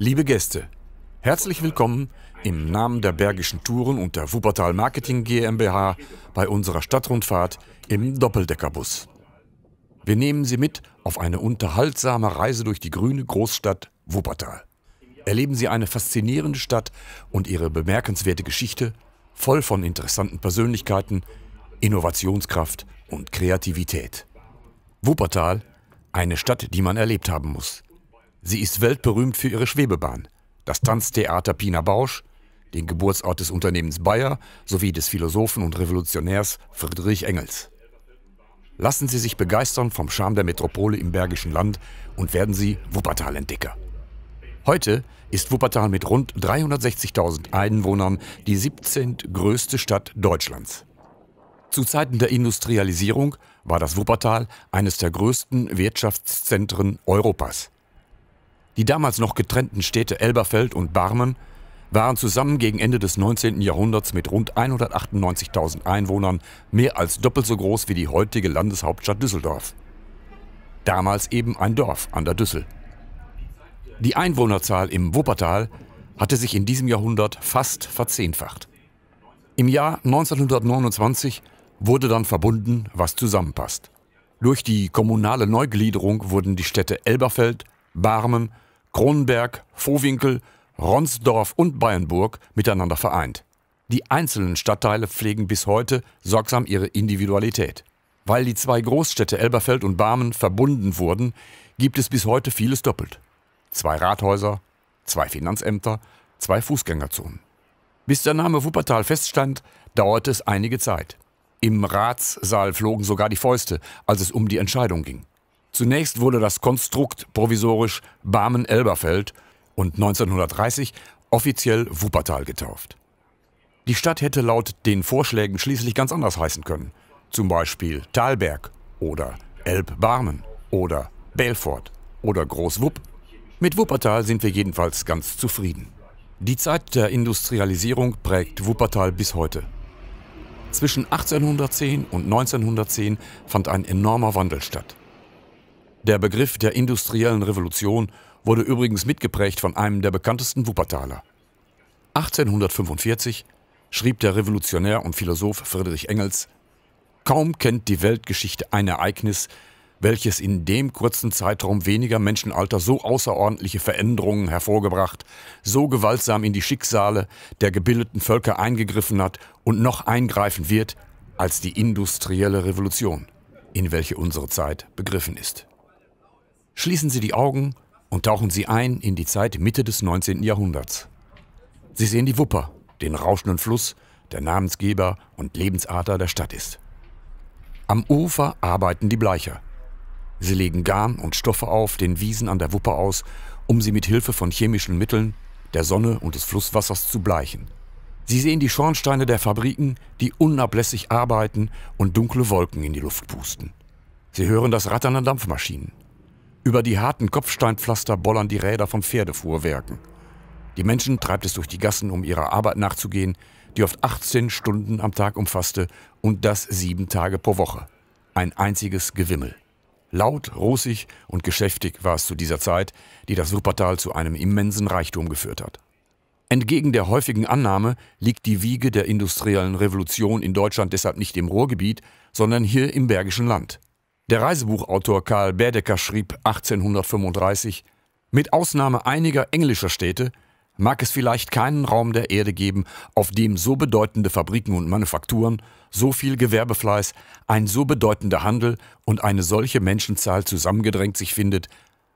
Liebe Gäste, herzlich willkommen im Namen der Bergischen Touren und der Wuppertal Marketing GmbH bei unserer Stadtrundfahrt im Doppeldeckerbus. Wir nehmen Sie mit auf eine unterhaltsame Reise durch die grüne Großstadt Wuppertal. Erleben Sie eine faszinierende Stadt und ihre bemerkenswerte Geschichte, voll von interessanten Persönlichkeiten, Innovationskraft und Kreativität. Wuppertal, eine Stadt, die man erlebt haben muss. Sie ist weltberühmt für ihre Schwebebahn, das Tanztheater Pina Bausch, den Geburtsort des Unternehmens Bayer sowie des Philosophen und Revolutionärs Friedrich Engels. Lassen Sie sich begeistern vom Charme der Metropole im Bergischen Land und werden Sie Wuppertal-Entdecker. Heute ist Wuppertal mit rund 360.000 Einwohnern die 17. größte Stadt Deutschlands. Zu Zeiten der Industrialisierung war das Wuppertal eines der größten Wirtschaftszentren Europas. Die damals noch getrennten Städte Elberfeld und Barmen waren zusammen gegen Ende des 19. Jahrhunderts mit rund 198.000 Einwohnern mehr als doppelt so groß wie die heutige Landeshauptstadt Düsseldorf. Damals eben ein Dorf an der Düssel. Die Einwohnerzahl im Wuppertal hatte sich in diesem Jahrhundert fast verzehnfacht. Im Jahr 1929 wurde dann verbunden, was zusammenpasst. Durch die kommunale Neugliederung wurden die Städte Elberfeld, Barmen, Kronenberg, Vohwinkel, Ronsdorf und Bayernburg miteinander vereint. Die einzelnen Stadtteile pflegen bis heute sorgsam ihre Individualität. Weil die zwei Großstädte Elberfeld und Barmen verbunden wurden, gibt es bis heute vieles doppelt. 2 Rathäuser, 2 Finanzämter, 2 Fußgängerzonen. Bis der Name Wuppertal feststand, dauerte es einige Zeit. Im Ratssaal flogen sogar die Fäuste, als es um die Entscheidung ging. Zunächst wurde das Konstrukt provisorisch Barmen-Elberfeld und 1930 offiziell Wuppertal getauft. Die Stadt hätte laut den Vorschlägen schließlich ganz anders heißen können. Zum Beispiel Talberg oder Elb-Barmen oder Belfort oder Großwupp. Mit Wuppertal sind wir jedenfalls ganz zufrieden. Die Zeit der Industrialisierung prägt Wuppertal bis heute. Zwischen 1810 und 1910 fand ein enormer Wandel statt. Der Begriff der industriellen Revolution wurde übrigens mitgeprägt von einem der bekanntesten Wuppertaler. 1845 schrieb der Revolutionär und Philosoph Friedrich Engels: „Kaum kennt die Weltgeschichte ein Ereignis, welches in dem kurzen Zeitraum weniger Menschenalter so außerordentliche Veränderungen hervorgebracht, so gewaltsam in die Schicksale der gebildeten Völker eingegriffen hat und noch eingreifen wird, als die industrielle Revolution, in welche unsere Zeit begriffen ist.“ Schließen Sie die Augen und tauchen Sie ein in die Zeit Mitte des 19. Jahrhunderts. Sie sehen die Wupper, den rauschenden Fluss, der Namensgeber und Lebensader der Stadt ist. Am Ufer arbeiten die Bleicher. Sie legen Garn und Stoffe auf den Wiesen an der Wupper aus, um sie mit Hilfe von chemischen Mitteln, der Sonne und des Flusswassers zu bleichen. Sie sehen die Schornsteine der Fabriken, die unablässig arbeiten und dunkle Wolken in die Luft pusten. Sie hören das Rattern der Dampfmaschinen. Über die harten Kopfsteinpflaster bollern die Räder von Pferdefuhrwerken. Die Menschen treibt es durch die Gassen, um ihrer Arbeit nachzugehen, die oft 18 Stunden am Tag umfasste und das 7 Tage pro Woche. Ein einziges Gewimmel. Laut, rosig und geschäftig war es zu dieser Zeit, die das Wuppertal zu einem immensen Reichtum geführt hat. Entgegen der häufigen Annahme liegt die Wiege der industriellen Revolution in Deutschland deshalb nicht im Ruhrgebiet, sondern hier im Bergischen Land. Der Reisebuchautor Karl Baedeker schrieb 1835: „Mit Ausnahme einiger englischer Städte mag es vielleicht keinen Raum der Erde geben, auf dem so bedeutende Fabriken und Manufakturen, so viel Gewerbefleiß, ein so bedeutender Handel und eine solche Menschenzahl zusammengedrängt sich findet,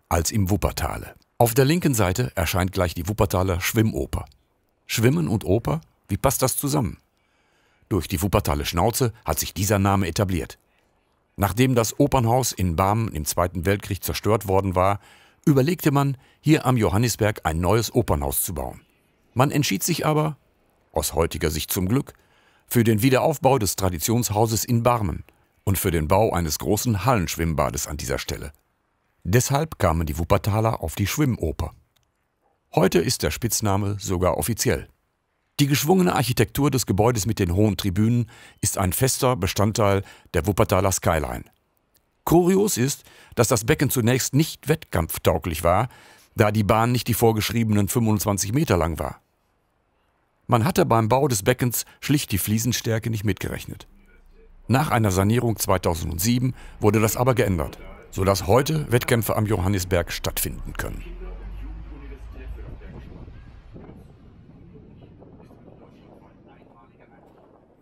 als im Wuppertale.“ Auf der linken Seite erscheint gleich die Wuppertaler Schwimmoper. Schwimmen und Oper, wie passt das zusammen? Durch die Wuppertaler Schnauze hat sich dieser Name etabliert. Nachdem das Opernhaus in Barmen im Zweiten Weltkrieg zerstört worden war, überlegte man, hier am Johannisberg ein neues Opernhaus zu bauen. Man entschied sich aber, aus heutiger Sicht zum Glück, für den Wiederaufbau des Traditionshauses in Barmen und für den Bau eines großen Hallenschwimmbades an dieser Stelle. Deshalb kamen die Wuppertaler auf die Schwimmoper. Heute ist der Spitzname sogar offiziell. Die geschwungene Architektur des Gebäudes mit den hohen Tribünen ist ein fester Bestandteil der Wuppertaler Skyline. Kurios ist, dass das Becken zunächst nicht wettkampftauglich war, da die Bahn nicht die vorgeschriebenen 25 Meter lang war. Man hatte beim Bau des Beckens schlicht die Fliesenstärke nicht mitgerechnet. Nach einer Sanierung 2007 wurde das aber geändert, sodass heute Wettkämpfe am Johannisberg stattfinden können.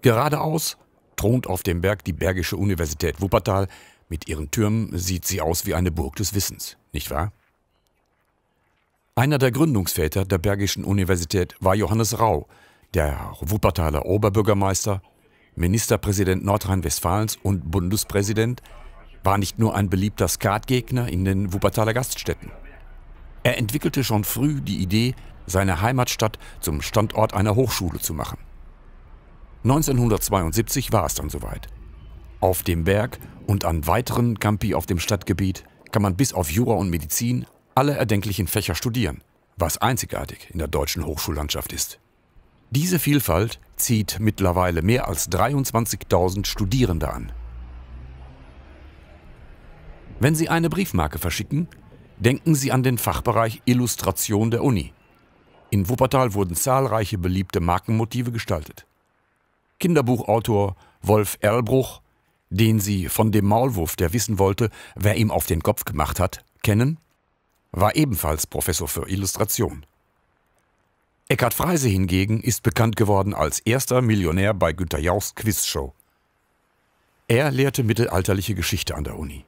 Geradeaus thront auf dem Berg die Bergische Universität Wuppertal. Mit ihren Türmen sieht sie aus wie eine Burg des Wissens, nicht wahr? Einer der Gründungsväter der Bergischen Universität war Johannes Rau, der Wuppertaler Oberbürgermeister, Ministerpräsident Nordrhein-Westfalens und Bundespräsident, war nicht nur ein beliebter Skatgegner in den Wuppertaler Gaststätten. Er entwickelte schon früh die Idee, seine Heimatstadt zum Standort einer Hochschule zu machen. 1972 war es dann soweit. Auf dem Berg und an weiteren Campi auf dem Stadtgebiet kann man bis auf Jura und Medizin alle erdenklichen Fächer studieren, was einzigartig in der deutschen Hochschullandschaft ist. Diese Vielfalt zieht mittlerweile mehr als 23.000 Studierende an. Wenn Sie eine Briefmarke verschicken, denken Sie an den Fachbereich Illustration der Uni. In Wuppertal wurden zahlreiche beliebte Markenmotive gestaltet. Kinderbuchautor Wolf Erlbruch, den Sie von dem Maulwurf, der wissen wollte, wer ihm auf den Kopf gemacht hat, kennen, war ebenfalls Professor für Illustration. Eckhard Freise hingegen ist bekannt geworden als erster Millionär bei Günter Jauchs Quizshow. Er lehrte mittelalterliche Geschichte an der Uni.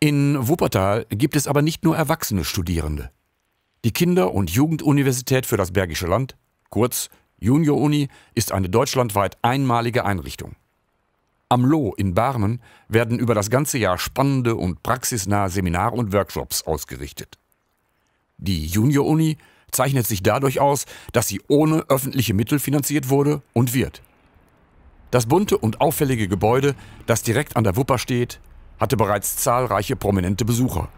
In Wuppertal gibt es aber nicht nur erwachsene Studierende. Die Kinder- und Jugenduniversität für das Bergische Land, kurz Junior-Uni, ist eine deutschlandweit einmalige Einrichtung. Am Loh in Barmen werden über das ganze Jahr spannende und praxisnahe Seminare und Workshops ausgerichtet. Die Junior-Uni zeichnet sich dadurch aus, dass sie ohne öffentliche Mittel finanziert wurde und wird. Das bunte und auffällige Gebäude, das direkt an der Wupper steht, hatte bereits zahlreiche prominente Besucher.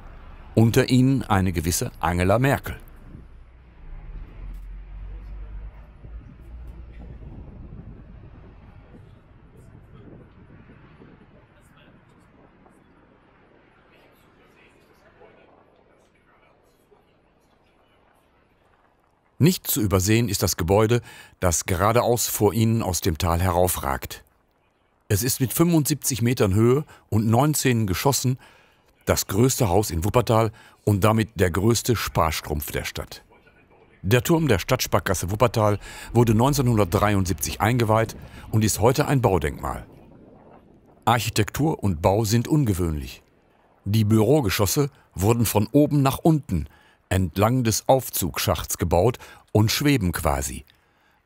Unter ihnen eine gewisse Angela Merkel. Nicht zu übersehen ist das Gebäude, das geradeaus vor Ihnen aus dem Tal heraufragt. Es ist mit 75 Metern Höhe und 19 Geschossen das größte Haus in Wuppertal und damit der größte Sparstrumpf der Stadt. Der Turm der Stadtsparkasse Wuppertal wurde 1973 eingeweiht und ist heute ein Baudenkmal. Architektur und Bau sind ungewöhnlich. Die Bürogeschosse wurden von oben nach unten entlang des Aufzugsschachts gebaut und schweben quasi.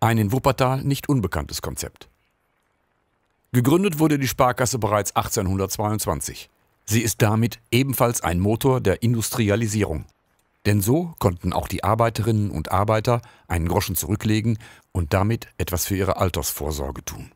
Ein in Wuppertal nicht unbekanntes Konzept. Gegründet wurde die Sparkasse bereits 1822. Sie ist damit ebenfalls ein Motor der Industrialisierung. Denn so konnten auch die Arbeiterinnen und Arbeiter einen Groschen zurücklegen und damit etwas für ihre Altersvorsorge tun.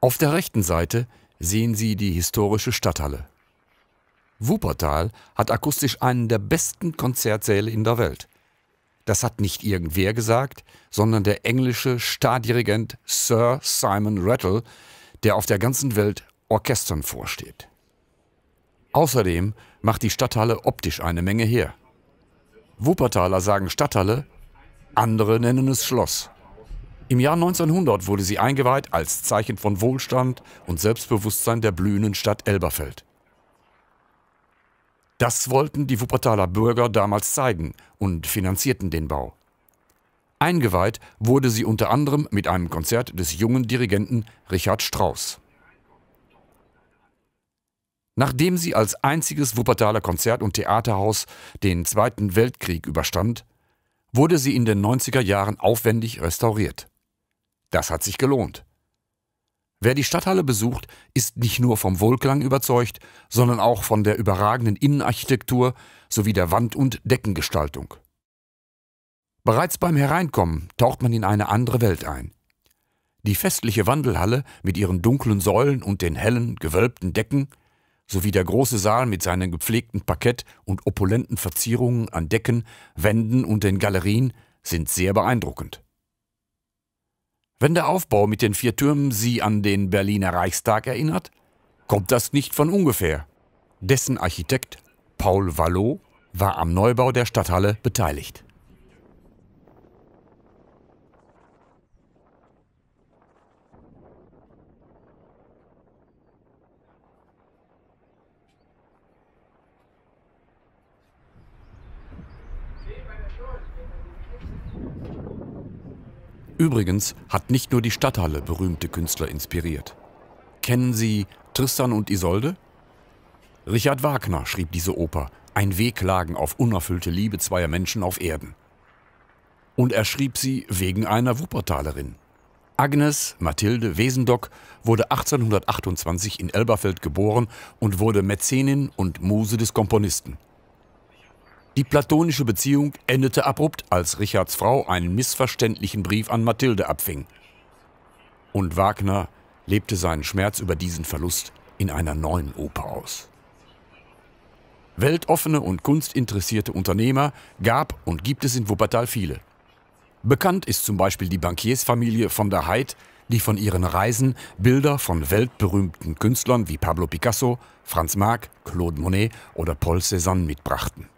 Auf der rechten Seite sehen Sie die historische Stadthalle. Wuppertal hat akustisch einen der besten Konzertsäle in der Welt. Das hat nicht irgendwer gesagt, sondern der englische Stardirigent Sir Simon Rattle, der auf der ganzen Welt Orchestern vorsteht. Außerdem macht die Stadthalle optisch eine Menge her. Wuppertaler sagen Stadthalle, andere nennen es Schloss. Im Jahr 1900 wurde sie eingeweiht als Zeichen von Wohlstand und Selbstbewusstsein der blühenden Stadt Elberfeld. Das wollten die Wuppertaler Bürger damals zeigen und finanzierten den Bau. Eingeweiht wurde sie unter anderem mit einem Konzert des jungen Dirigenten Richard Strauß. Nachdem sie als einziges Wuppertaler Konzert- und Theaterhaus den Zweiten Weltkrieg überstand, wurde sie in den 90er Jahren aufwendig restauriert. Das hat sich gelohnt. Wer die Stadthalle besucht, ist nicht nur vom Wohlklang überzeugt, sondern auch von der überragenden Innenarchitektur sowie der Wand- und Deckengestaltung. Bereits beim Hereinkommen taucht man in eine andere Welt ein. Die festliche Wandelhalle mit ihren dunklen Säulen und den hellen, gewölbten Decken sowie der große Saal mit seinem gepflegten Parkett und opulenten Verzierungen an Decken, Wänden und den Galerien sind sehr beeindruckend. Wenn der Aufbau mit den 4 Türmen Sie an den Berliner Reichstag erinnert, kommt das nicht von ungefähr. Dessen Architekt Paul Wallot war am Neubau der Stadthalle beteiligt. Übrigens hat nicht nur die Stadthalle berühmte Künstler inspiriert. Kennen Sie Tristan und Isolde? Richard Wagner schrieb diese Oper, ein Wehklagen auf unerfüllte Liebe zweier Menschen auf Erden. Und er schrieb sie wegen einer Wuppertalerin. Agnes Mathilde Wesendock wurde 1828 in Elberfeld geboren und wurde Mäzenin und Muse des Komponisten. Die platonische Beziehung endete abrupt, als Richards Frau einen missverständlichen Brief an Mathilde abfing. Und Wagner lebte seinen Schmerz über diesen Verlust in einer neuen Oper aus. Weltoffene und kunstinteressierte Unternehmer gab und gibt es in Wuppertal viele. Bekannt ist zum Beispiel die Bankiersfamilie von der Heydt, die von ihren Reisen Bilder von weltberühmten Künstlern wie Pablo Picasso, Franz Marc, Claude Monet oder Paul Cézanne mitbrachten.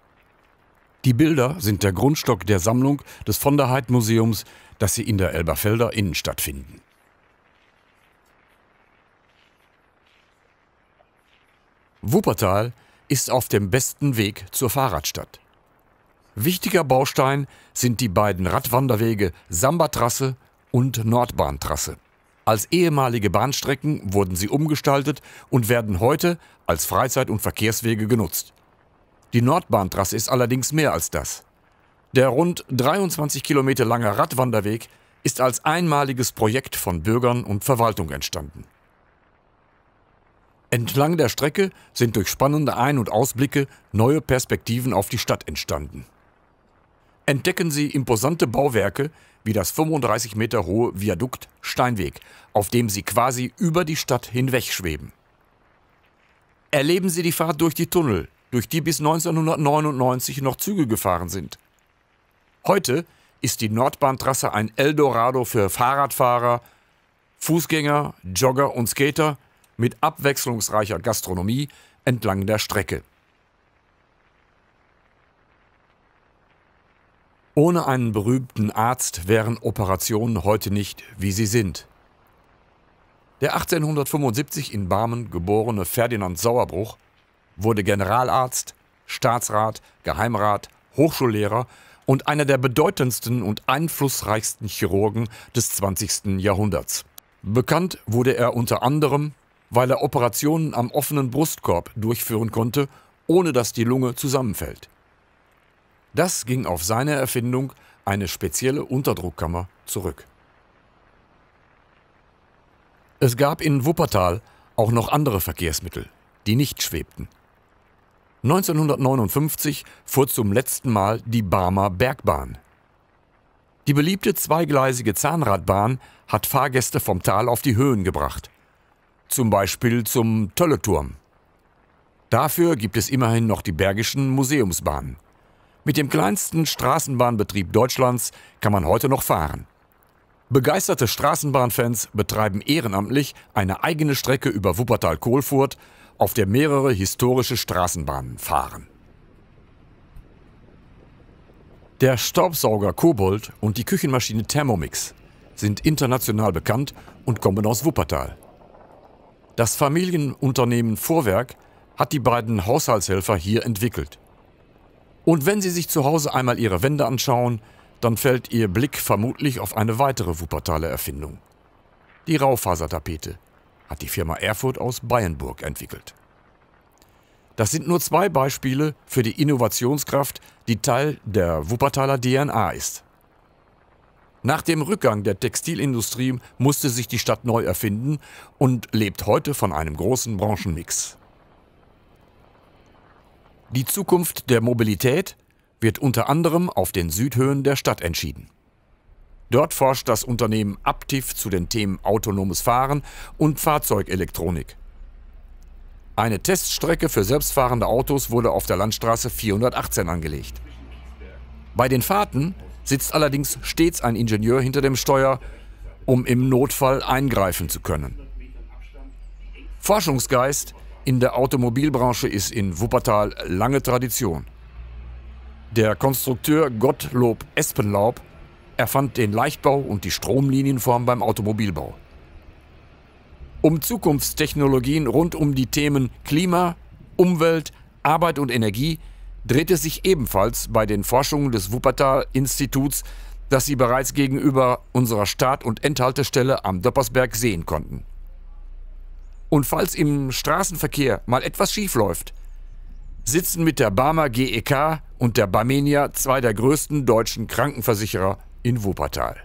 Die Bilder sind der Grundstock der Sammlung des von der Heydt Museums, das Sie in der Elberfelder Innenstadt finden. Wuppertal ist auf dem besten Weg zur Fahrradstadt. Wichtiger Baustein sind die beiden Radwanderwege Sambatrasse und Nordbahntrasse. Als ehemalige Bahnstrecken wurden sie umgestaltet und werden heute als Freizeit- und Verkehrswege genutzt. Die Nordbahntrasse ist allerdings mehr als das. Der rund 23 Kilometer lange Radwanderweg ist als einmaliges Projekt von Bürgern und Verwaltung entstanden. Entlang der Strecke sind durch spannende Ein- und Ausblicke neue Perspektiven auf die Stadt entstanden. Entdecken Sie imposante Bauwerke wie das 35 Meter hohe Viadukt Steinweg, auf dem Sie quasi über die Stadt hinweg schweben. Erleben Sie die Fahrt durch die Tunnel, durch die bis 1999 noch Züge gefahren sind. Heute ist die Nordbahntrasse ein Eldorado für Fahrradfahrer, Fußgänger, Jogger und Skater mit abwechslungsreicher Gastronomie entlang der Strecke. Ohne einen berühmten Arzt wären Operationen heute nicht, wie sie sind. Der 1875 in Barmen geborene Ferdinand Sauerbruch wurde Generalarzt, Staatsrat, Geheimrat, Hochschullehrer und einer der bedeutendsten und einflussreichsten Chirurgen des 20. Jahrhunderts. Bekannt wurde er unter anderem, weil er Operationen am offenen Brustkorb durchführen konnte, ohne dass die Lunge zusammenfällt. Das ging auf seine Erfindung, eine spezielle Unterdruckkammer, zurück. Es gab in Wuppertal auch noch andere Verkehrsmittel, die nicht schwebten. 1959 fuhr zum letzten Mal die Barmer Bergbahn. Die beliebte zweigleisige Zahnradbahn hat Fahrgäste vom Tal auf die Höhen gebracht. Zum Beispiel zum Tölleturm. Dafür gibt es immerhin noch die Bergischen Museumsbahnen. Mit dem kleinsten Straßenbahnbetrieb Deutschlands kann man heute noch fahren. Begeisterte Straßenbahnfans betreiben ehrenamtlich eine eigene Strecke über Wuppertal-Kohlfurt, auf der mehrere historische Straßenbahnen fahren. Der Staubsauger Kobold und die Küchenmaschine Thermomix sind international bekannt und kommen aus Wuppertal. Das Familienunternehmen Vorwerk hat die beiden Haushaltshelfer hier entwickelt. Und wenn Sie sich zu Hause einmal Ihre Wände anschauen, dann fällt Ihr Blick vermutlich auf eine weitere Wuppertaler Erfindung. Die Raufasertapete hat die Firma Erfurt aus Bayenburg entwickelt. Das sind nur 2 Beispiele für die Innovationskraft, die Teil der Wuppertaler DNA ist. Nach dem Rückgang der Textilindustrie musste sich die Stadt neu erfinden und lebt heute von einem großen Branchenmix. Die Zukunft der Mobilität wird unter anderem auf den Südhöhen der Stadt entschieden. Dort forscht das Unternehmen Aptiv zu den Themen autonomes Fahren und Fahrzeugelektronik. Eine Teststrecke für selbstfahrende Autos wurde auf der Landstraße 418 angelegt. Bei den Fahrten sitzt allerdings stets ein Ingenieur hinter dem Steuer, um im Notfall eingreifen zu können. Forschungsgeist in der Automobilbranche ist in Wuppertal lange Tradition. Der Konstrukteur Gottlob Espenlaub erfand den Leichtbau und die Stromlinienform beim Automobilbau. Um Zukunftstechnologien rund um die Themen Klima, Umwelt, Arbeit und Energie dreht es sich ebenfalls bei den Forschungen des Wuppertal-Instituts, das Sie bereits gegenüber unserer Start- und Endhaltestelle am Döppersberg sehen konnten. Und falls im Straßenverkehr mal etwas schief läuft, sitzen mit der Barmer GEK und der Barmenia zwei der größten deutschen Krankenversicherer in Wuppertal.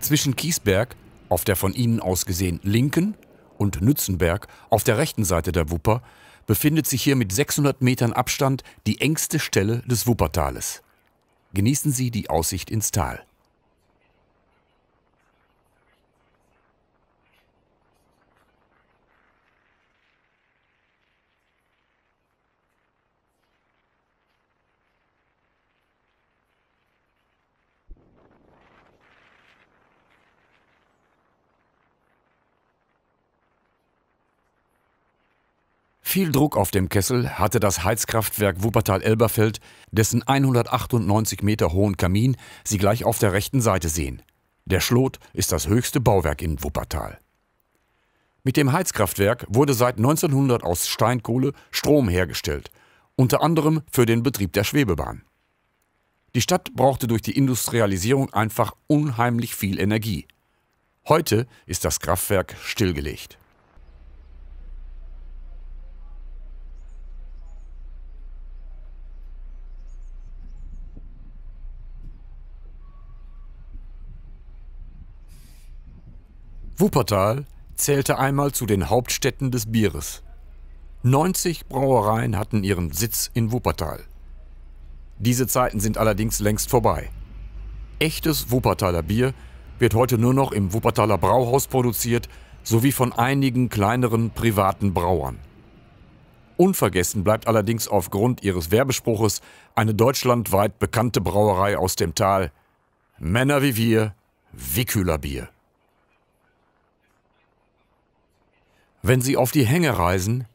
Zwischen Kiesberg, auf der von Ihnen aus gesehen linken, und Nützenberg, auf der rechten Seite der Wupper, befindet sich hier mit 600 Metern Abstand die engste Stelle des Wuppertales. Genießen Sie die Aussicht ins Tal. Viel Druck auf dem Kessel hatte das Heizkraftwerk Wuppertal-Elberfeld, dessen 198 Meter hohen Kamin Sie gleich auf der rechten Seite sehen. Der Schlot ist das höchste Bauwerk in Wuppertal. Mit dem Heizkraftwerk wurde seit 1900 aus Steinkohle Strom hergestellt, unter anderem für den Betrieb der Schwebebahn. Die Stadt brauchte durch die Industrialisierung einfach unheimlich viel Energie. Heute ist das Kraftwerk stillgelegt. Wuppertal zählte einmal zu den Hauptstädten des Bieres. 90 Brauereien hatten ihren Sitz in Wuppertal. Diese Zeiten sind allerdings längst vorbei. Echtes Wuppertaler Bier wird heute nur noch im Wuppertaler Brauhaus produziert, sowie von einigen kleineren privaten Brauern. Unvergessen bleibt allerdings aufgrund ihres Werbespruches eine deutschlandweit bekannte Brauerei aus dem Tal: Männer wie wir, Wickühler Bier. Wenn Sie auf die Hänge reisen,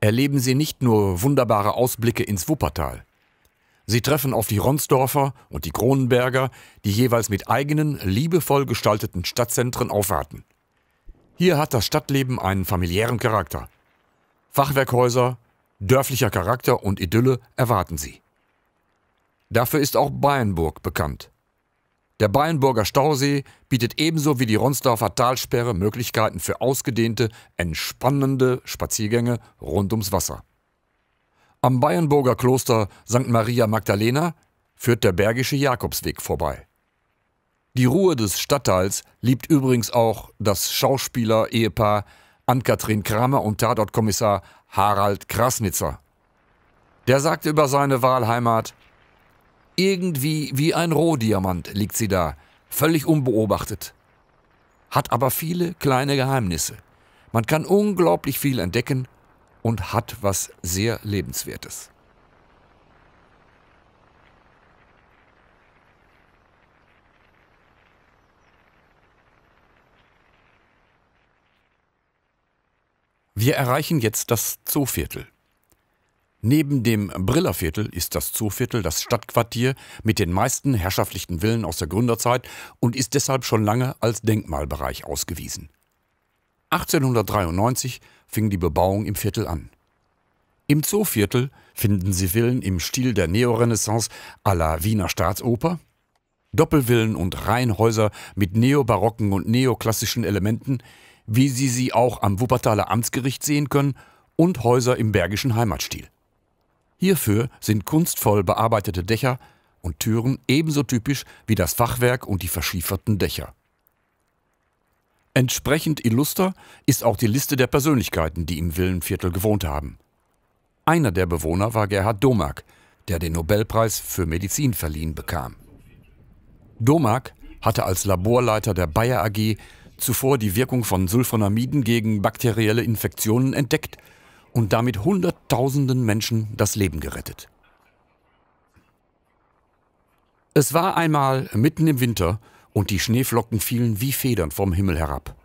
erleben Sie nicht nur wunderbare Ausblicke ins Wuppertal. Sie treffen auf die Ronsdorfer und die Kronenberger, die jeweils mit eigenen, liebevoll gestalteten Stadtzentren aufwarten. Hier hat das Stadtleben einen familiären Charakter. Fachwerkhäuser, dörflicher Charakter und Idylle erwarten Sie. Dafür ist auch Bayenburg bekannt. Der Bayernburger Stausee bietet ebenso wie die Ronsdorfer Talsperre Möglichkeiten für ausgedehnte, entspannende Spaziergänge rund ums Wasser. Am Bayernburger Kloster St. Maria Magdalena führt der Bergische Jakobsweg vorbei. Die Ruhe des Stadtteils liebt übrigens auch das Schauspieler-Ehepaar Ann-Kathrin Kramer und Tatortkommissar Harald Krasnitzer. Der sagte über seine Wahlheimat: Irgendwie wie ein Rohdiamant liegt sie da, völlig unbeobachtet. Hat aber viele kleine Geheimnisse. Man kann unglaublich viel entdecken und hat was sehr Lebenswertes. Wir erreichen jetzt das Zooviertel. Neben dem Brillerviertel ist das Zooviertel das Stadtquartier mit den meisten herrschaftlichen Villen aus der Gründerzeit und ist deshalb schon lange als Denkmalbereich ausgewiesen. 1893 fing die Bebauung im Viertel an. Im Zooviertel finden Sie Villen im Stil der Neorenaissance à la Wiener Staatsoper, Doppelvillen und Reihenhäuser mit neobarocken und neoklassischen Elementen, wie Sie sie auch am Wuppertaler Amtsgericht sehen können, und Häuser im bergischen Heimatstil. Hierfür sind kunstvoll bearbeitete Dächer und Türen ebenso typisch wie das Fachwerk und die verschieferten Dächer. Entsprechend illuster ist auch die Liste der Persönlichkeiten, die im Villenviertel gewohnt haben. Einer der Bewohner war Gerhard Domack, der den Nobelpreis für Medizin verliehen bekam. Domack hatte als Laborleiter der Bayer AG zuvor die Wirkung von Sulfonamiden gegen bakterielle Infektionen entdeckt und damit Hunderttausenden Menschen das Leben gerettet. Es war einmal mitten im Winter und die Schneeflocken fielen wie Federn vom Himmel herab.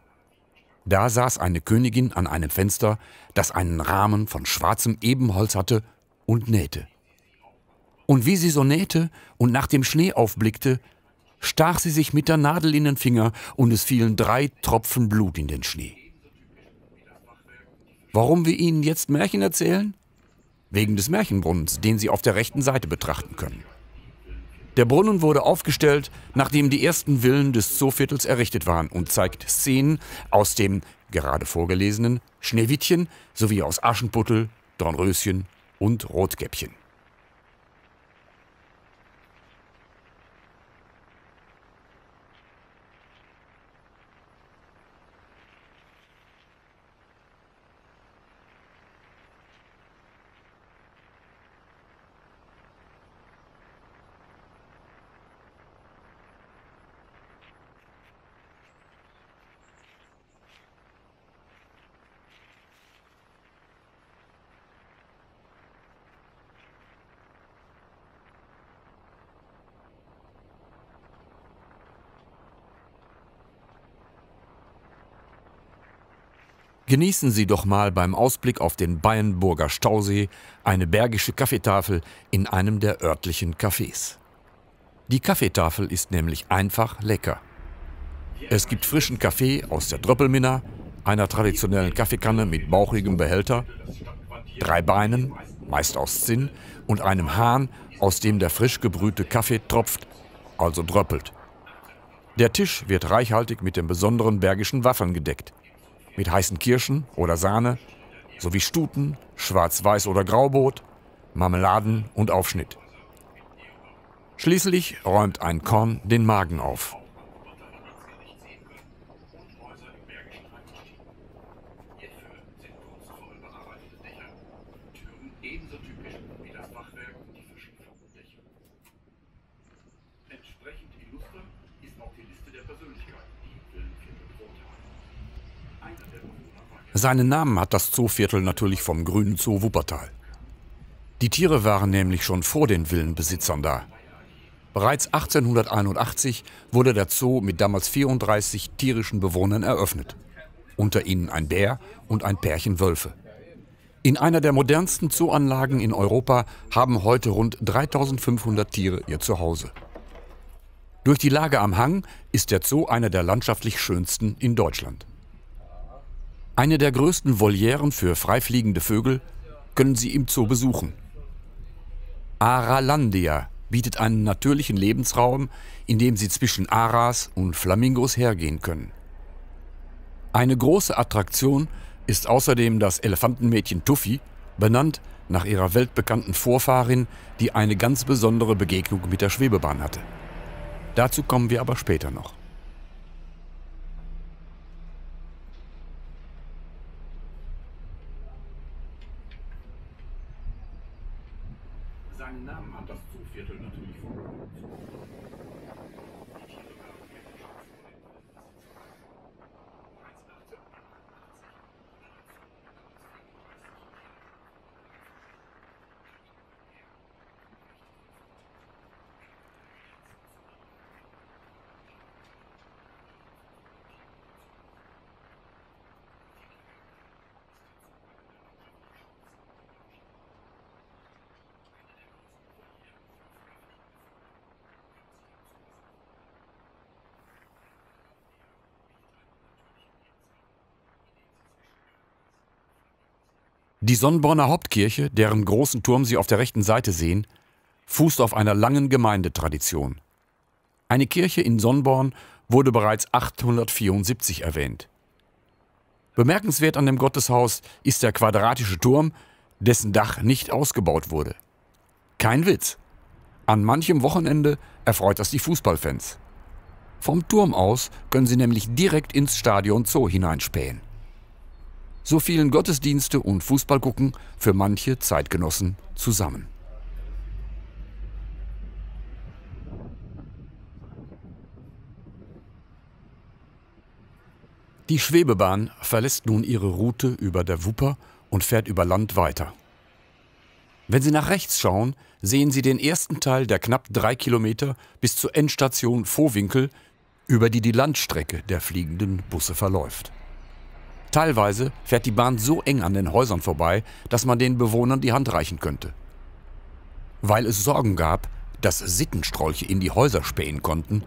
Da saß eine Königin an einem Fenster, das einen Rahmen von schwarzem Ebenholz hatte, und nähte. Und wie sie so nähte und nach dem Schnee aufblickte, stach sie sich mit der Nadel in den Finger und es fielen 3 Tropfen Blut in den Schnee. Warum wir Ihnen jetzt Märchen erzählen? Wegen des Märchenbrunnens, den Sie auf der rechten Seite betrachten können. Der Brunnen wurde aufgestellt, nachdem die ersten Villen des Zooviertels errichtet waren und zeigt Szenen aus dem gerade vorgelesenen Schneewittchen sowie aus Aschenputtel, Dornröschen und Rotkäppchen. Genießen Sie doch mal beim Ausblick auf den Bayenburger Stausee eine bergische Kaffeetafel in einem der örtlichen Cafés. Die Kaffeetafel ist nämlich einfach lecker. Es gibt frischen Kaffee aus der Tröppelminna, einer traditionellen Kaffeekanne mit bauchigem Behälter, 3 Beinen, meist aus Zinn, und einem Hahn, aus dem der frisch gebrühte Kaffee tropft, also dröppelt. Der Tisch wird reichhaltig mit den besonderen bergischen Waffeln gedeckt. Mit heißen Kirschen oder Sahne, sowie Stuten, Schwarz-Weiß oder Graubrot, Marmeladen und Aufschnitt. Schließlich räumt ein Korn den Magen auf. Seinen Namen hat das Zooviertel natürlich vom grünen Zoo Wuppertal. Die Tiere waren nämlich schon vor den Villenbesitzern da. Bereits 1881 wurde der Zoo mit damals 34 tierischen Bewohnern eröffnet. Unter ihnen ein Bär und ein Pärchen Wölfe. In einer der modernsten Zooanlagen in Europa haben heute rund 3500 Tiere ihr Zuhause. Durch die Lage am Hang ist der Zoo einer der landschaftlich schönsten in Deutschland. Eine der größten Volieren für freifliegende Vögel können Sie im Zoo besuchen. Aralandia bietet einen natürlichen Lebensraum, in dem Sie zwischen Aras und Flamingos hergehen können. Eine große Attraktion ist außerdem das Elefantenmädchen Tuffi, benannt nach ihrer weltbekannten Vorfahrin, die eine ganz besondere Begegnung mit der Schwebebahn hatte. Dazu kommen wir aber später noch. Die Sonnborner Hauptkirche, deren großen Turm Sie auf der rechten Seite sehen, fußt auf einer langen Gemeindetradition. Eine Kirche in Sonnborn wurde bereits 874 erwähnt. Bemerkenswert an dem Gotteshaus ist der quadratische Turm, dessen Dach nicht ausgebaut wurde. Kein Witz. An manchem Wochenende erfreut das die Fußballfans. Vom Turm aus können Sie nämlich direkt ins Stadion Zoo hineinspähen. So fielen Gottesdienste und Fußballgucken für manche Zeitgenossen zusammen. Die Schwebebahn verlässt nun ihre Route über der Wupper und fährt über Land weiter. Wenn Sie nach rechts schauen, sehen Sie den ersten Teil der knapp 3 Kilometer bis zur Endstation Vohwinkel, über die die Landstrecke der fliegenden Busse verläuft. Teilweise fährt die Bahn so eng an den Häusern vorbei, dass man den Bewohnern die Hand reichen könnte. Weil es Sorgen gab, dass Sittenstrolche in die Häuser spähen konnten,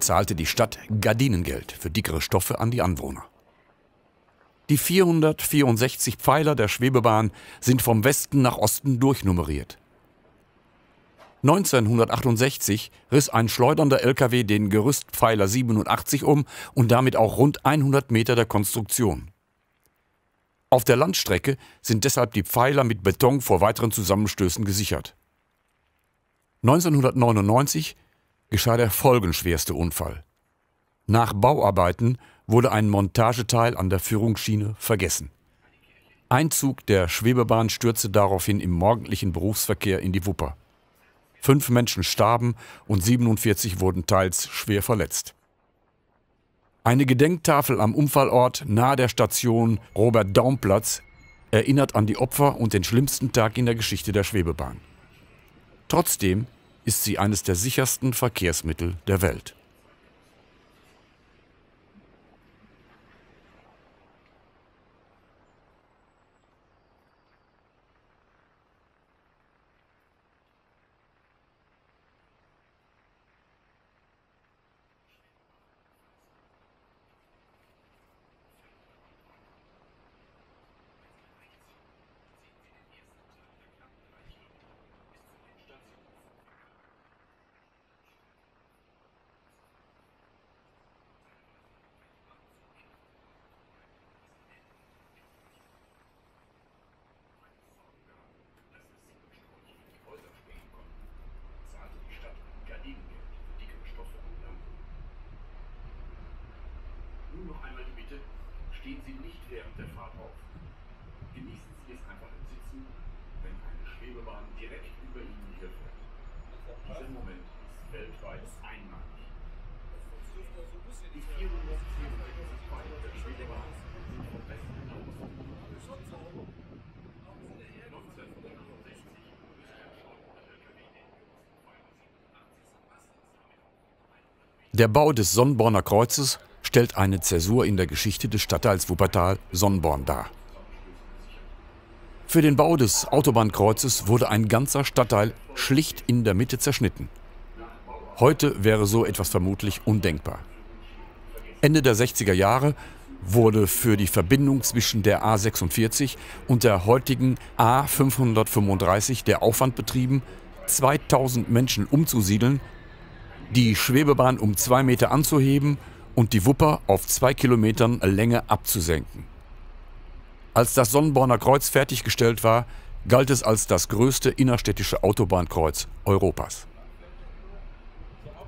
zahlte die Stadt Gardinengeld für dickere Stoffe an die Anwohner. Die 464 Pfeiler der Schwebebahn sind vom Westen nach Osten durchnummeriert. 1968 riss ein schleudernder LKW den Gerüstpfeiler 87 um und damit auch rund 100 Meter der Konstruktion. Auf der Landstrecke sind deshalb die Pfeiler mit Beton vor weiteren Zusammenstößen gesichert. 1999 geschah der folgenschwerste Unfall. Nach Bauarbeiten wurde ein Montageteil an der Führungsschiene vergessen. Ein Zug der Schwebebahn stürzte daraufhin im morgendlichen Berufsverkehr in die Wupper. 5 Menschen starben und 47 wurden teils schwer verletzt. Eine Gedenktafel am Unfallort nahe der Station Robert-Daum-Platz erinnert an die Opfer und den schlimmsten Tag in der Geschichte der Schwebebahn. Trotzdem ist sie eines der sichersten Verkehrsmittel der Welt. Stehen Sie nicht während der Fahrt auf. Genießen Sie es einfach im Sitzen, wenn eine Schwebebahn direkt über Ihnen herfährt. Dieser Moment ist weltweit einmalig. Die 464 Pfeiler der Schwebebahn sind vom Westen nach Osten. 1968 Der Bau des Sonnborner Kreuzes stellt eine Zäsur in der Geschichte des Stadtteils Wuppertal-Sonnborn dar. Für den Bau des Autobahnkreuzes wurde ein ganzer Stadtteil schlicht in der Mitte zerschnitten. Heute wäre so etwas vermutlich undenkbar. Ende der 60er Jahre wurde für die Verbindung zwischen der A46 und der heutigen A535 der Aufwand betrieben, 2000 Menschen umzusiedeln, die Schwebebahn um 2 Meter anzuheben und die Wupper auf 2 Kilometern Länge abzusenken. Als das Sonnborner Kreuz fertiggestellt war, galt es als das größte innerstädtische Autobahnkreuz Europas.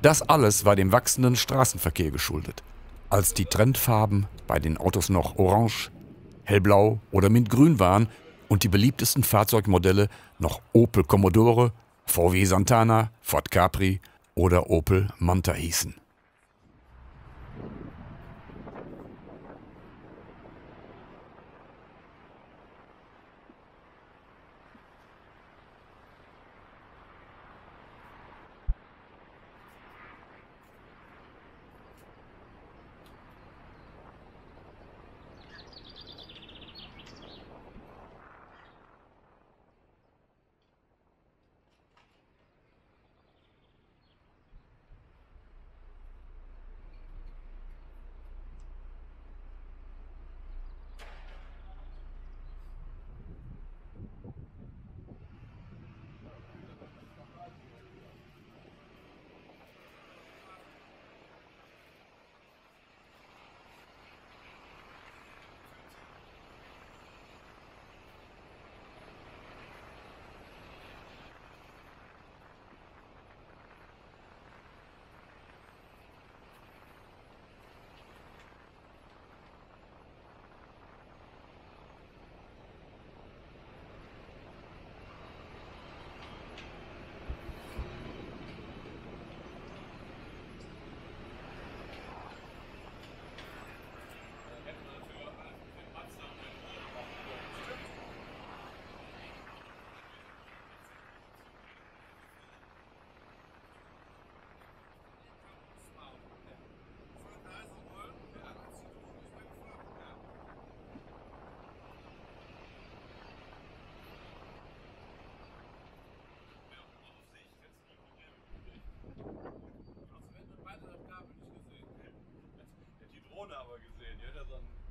Das alles war dem wachsenden Straßenverkehr geschuldet, als die Trendfarben bei den Autos noch orange, hellblau oder mintgrün waren und die beliebtesten Fahrzeugmodelle noch Opel Commodore, VW Santana, Ford Capri oder Opel Manta hießen.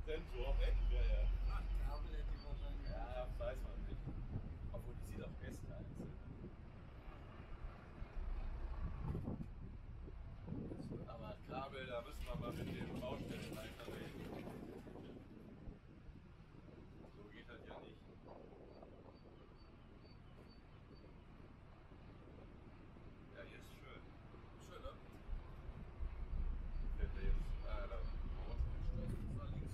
Sensor weg. Ja, ja. Ach, Kabel hätte ich wahrscheinlich. Ja, weiß man nicht. Obwohl, die sieht auch besser aus. Aber Kabel, da müssen wir mal mit dem Baustellenleiter reden. So geht das ja nicht. Ja, hier ist schön. Schön, ne? Fährt der jetzt da oben? Da links unten.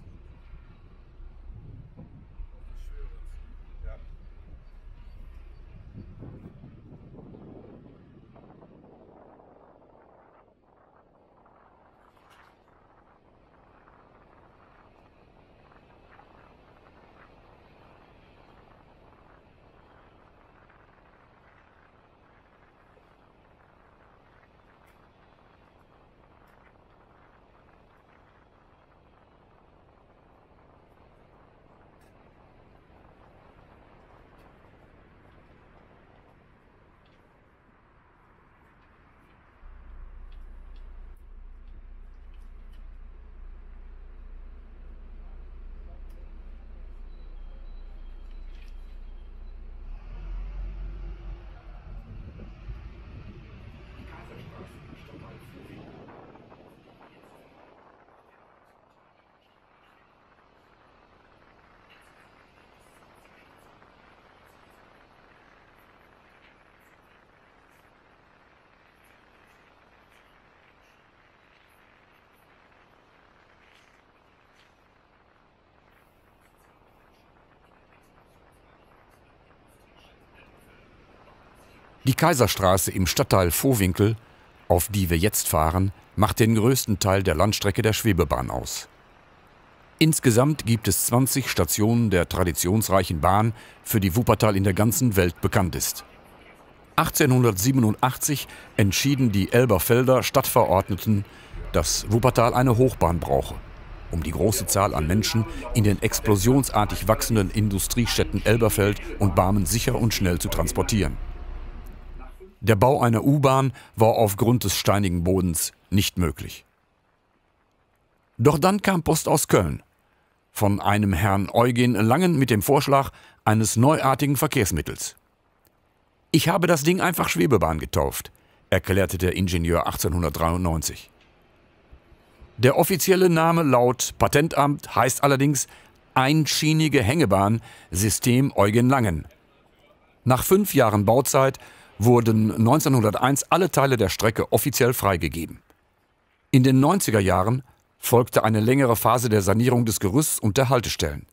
Auf die Schwere zu. Ja. Die Kaiserstraße im Stadtteil Vohwinkel, auf die wir jetzt fahren, macht den größten Teil der Landstrecke der Schwebebahn aus. Insgesamt gibt es 20 Stationen der traditionsreichen Bahn, für die Wuppertal in der ganzen Welt bekannt ist. 1887 entschieden die Elberfelder Stadtverordneten, dass Wuppertal eine Hochbahn brauche, um die große Zahl an Menschen in den explosionsartig wachsenden Industriestädten Elberfeld und Barmen sicher und schnell zu transportieren. Der Bau einer U-Bahn war aufgrund des steinigen Bodens nicht möglich. Doch dann kam Post aus Köln, von einem Herrn Eugen Langen mit dem Vorschlag eines neuartigen Verkehrsmittels. Ich habe das Ding einfach Schwebebahn getauft, erklärte der Ingenieur 1893. Der offizielle Name laut Patentamt heißt allerdings einschienige Hängebahn, System Eugen Langen. Nach 5 Jahren Bauzeit wurden 1901 alle Teile der Strecke offiziell freigegeben. In den 90er Jahren folgte eine längere Phase der Sanierung des Gerüsts und der Haltestellen.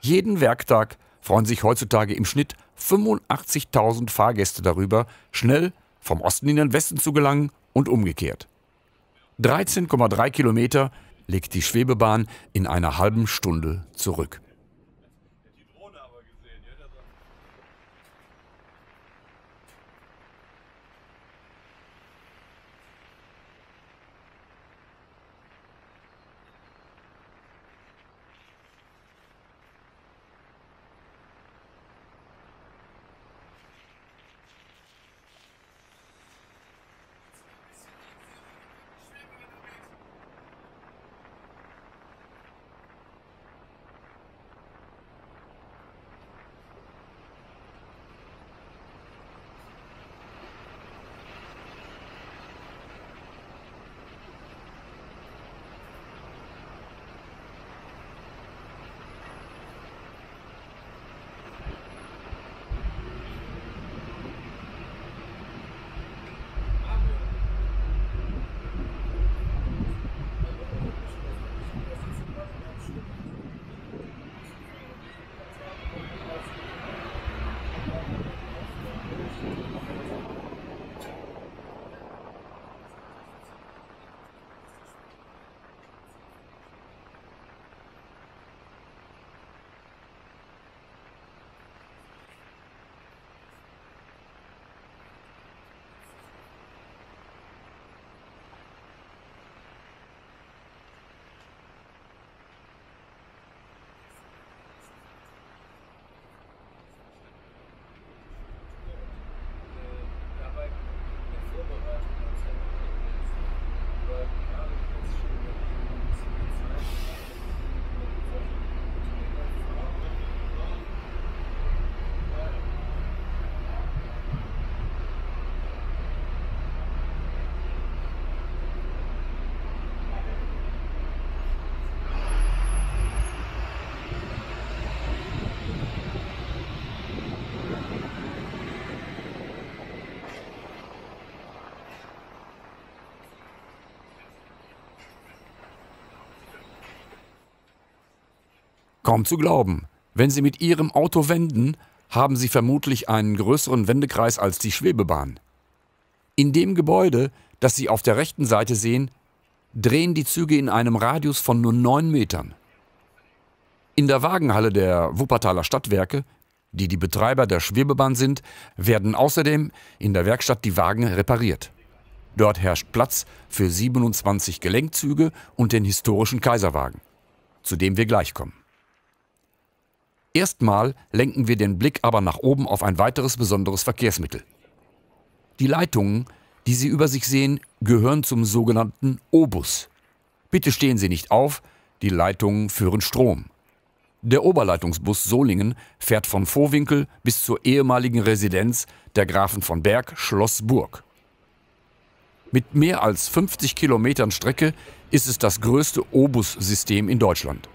Jeden Werktag freuen sich heutzutage im Schnitt 85.000 Fahrgäste darüber, schnell vom Osten in den Westen zu gelangen und umgekehrt. 13,3 Kilometer legt die Schwebebahn in einer halben Stunde zurück. kaum zu glauben. Wenn Sie mit Ihrem Auto wenden, haben Sie vermutlich einen größeren Wendekreis als die Schwebebahn. In dem Gebäude, das Sie auf der rechten Seite sehen, drehen die Züge in einem Radius von nur 9 Metern. In der Wagenhalle der Wuppertaler Stadtwerke, die die Betreiber der Schwebebahn sind, werden außerdem in der Werkstatt die Wagen repariert. Dort herrscht Platz für 27 Gelenkzüge und den historischen Kaiserwagen, zu dem wir gleich kommen. Erstmal lenken wir den Blick aber nach oben auf ein weiteres besonderes Verkehrsmittel. Die Leitungen, die Sie über sich sehen, gehören zum sogenannten O-Bus. Bitte stehen Sie nicht auf, die Leitungen führen Strom. Der Oberleitungsbus Solingen fährt von Vohwinkel bis zur ehemaligen Residenz der Grafen von Berg, Schloss Burg. Mit mehr als 50 Kilometern Strecke ist es das größte O-Bus-System in Deutschland.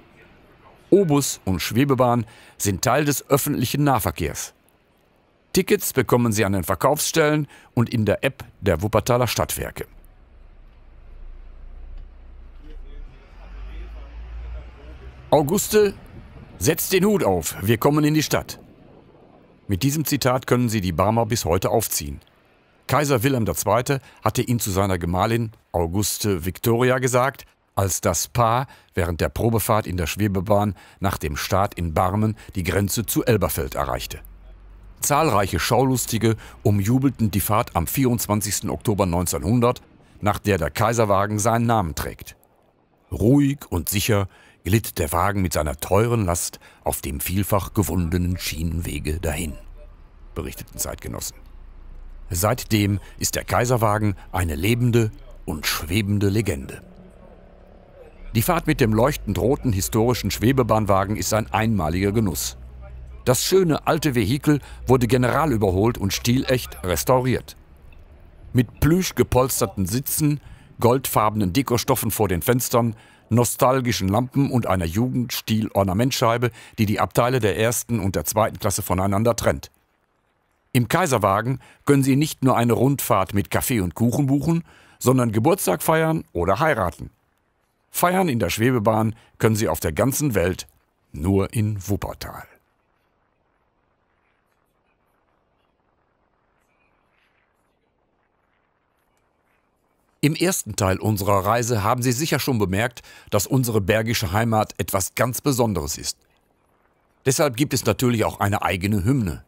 O-Bus und Schwebebahn sind Teil des öffentlichen Nahverkehrs. Tickets bekommen Sie an den Verkaufsstellen und in der App der Wuppertaler Stadtwerke. Auguste, setz den Hut auf, wir kommen in die Stadt. Mit diesem Zitat können Sie die Barmer bis heute aufziehen. Kaiser Wilhelm II. Hatte ihn zu seiner Gemahlin Auguste Victoria gesagt, als das Paar während der Probefahrt in der Schwebebahn nach dem Start in Barmen die Grenze zu Elberfeld erreichte. Zahlreiche Schaulustige umjubelten die Fahrt am 24. Oktober 1900, nach der der Kaiserwagen seinen Namen trägt. Ruhig und sicher glitt der Wagen mit seiner teuren Last auf dem vielfach gewundenen Schienenwege dahin, berichteten Zeitgenossen. Seitdem ist der Kaiserwagen eine lebende und schwebende Legende. Die Fahrt mit dem leuchtend roten historischen Schwebebahnwagen ist ein einmaliger Genuss. Das schöne alte Vehikel wurde generalüberholt und stilecht restauriert. Mit plüschgepolsterten Sitzen, goldfarbenen Dekostoffen vor den Fenstern, nostalgischen Lampen und einer Jugendstil-Ornamentscheibe, die die Abteile der ersten und der zweiten Klasse voneinander trennt. Im Kaiserwagen können Sie nicht nur eine Rundfahrt mit Kaffee und Kuchen buchen, sondern Geburtstag feiern oder heiraten. Feiern in der Schwebebahn können Sie auf der ganzen Welt, nur in Wuppertal. Im ersten Teil unserer Reise haben Sie sicher schon bemerkt, dass unsere bergische Heimat etwas ganz Besonderes ist. Deshalb gibt es natürlich auch eine eigene Hymne.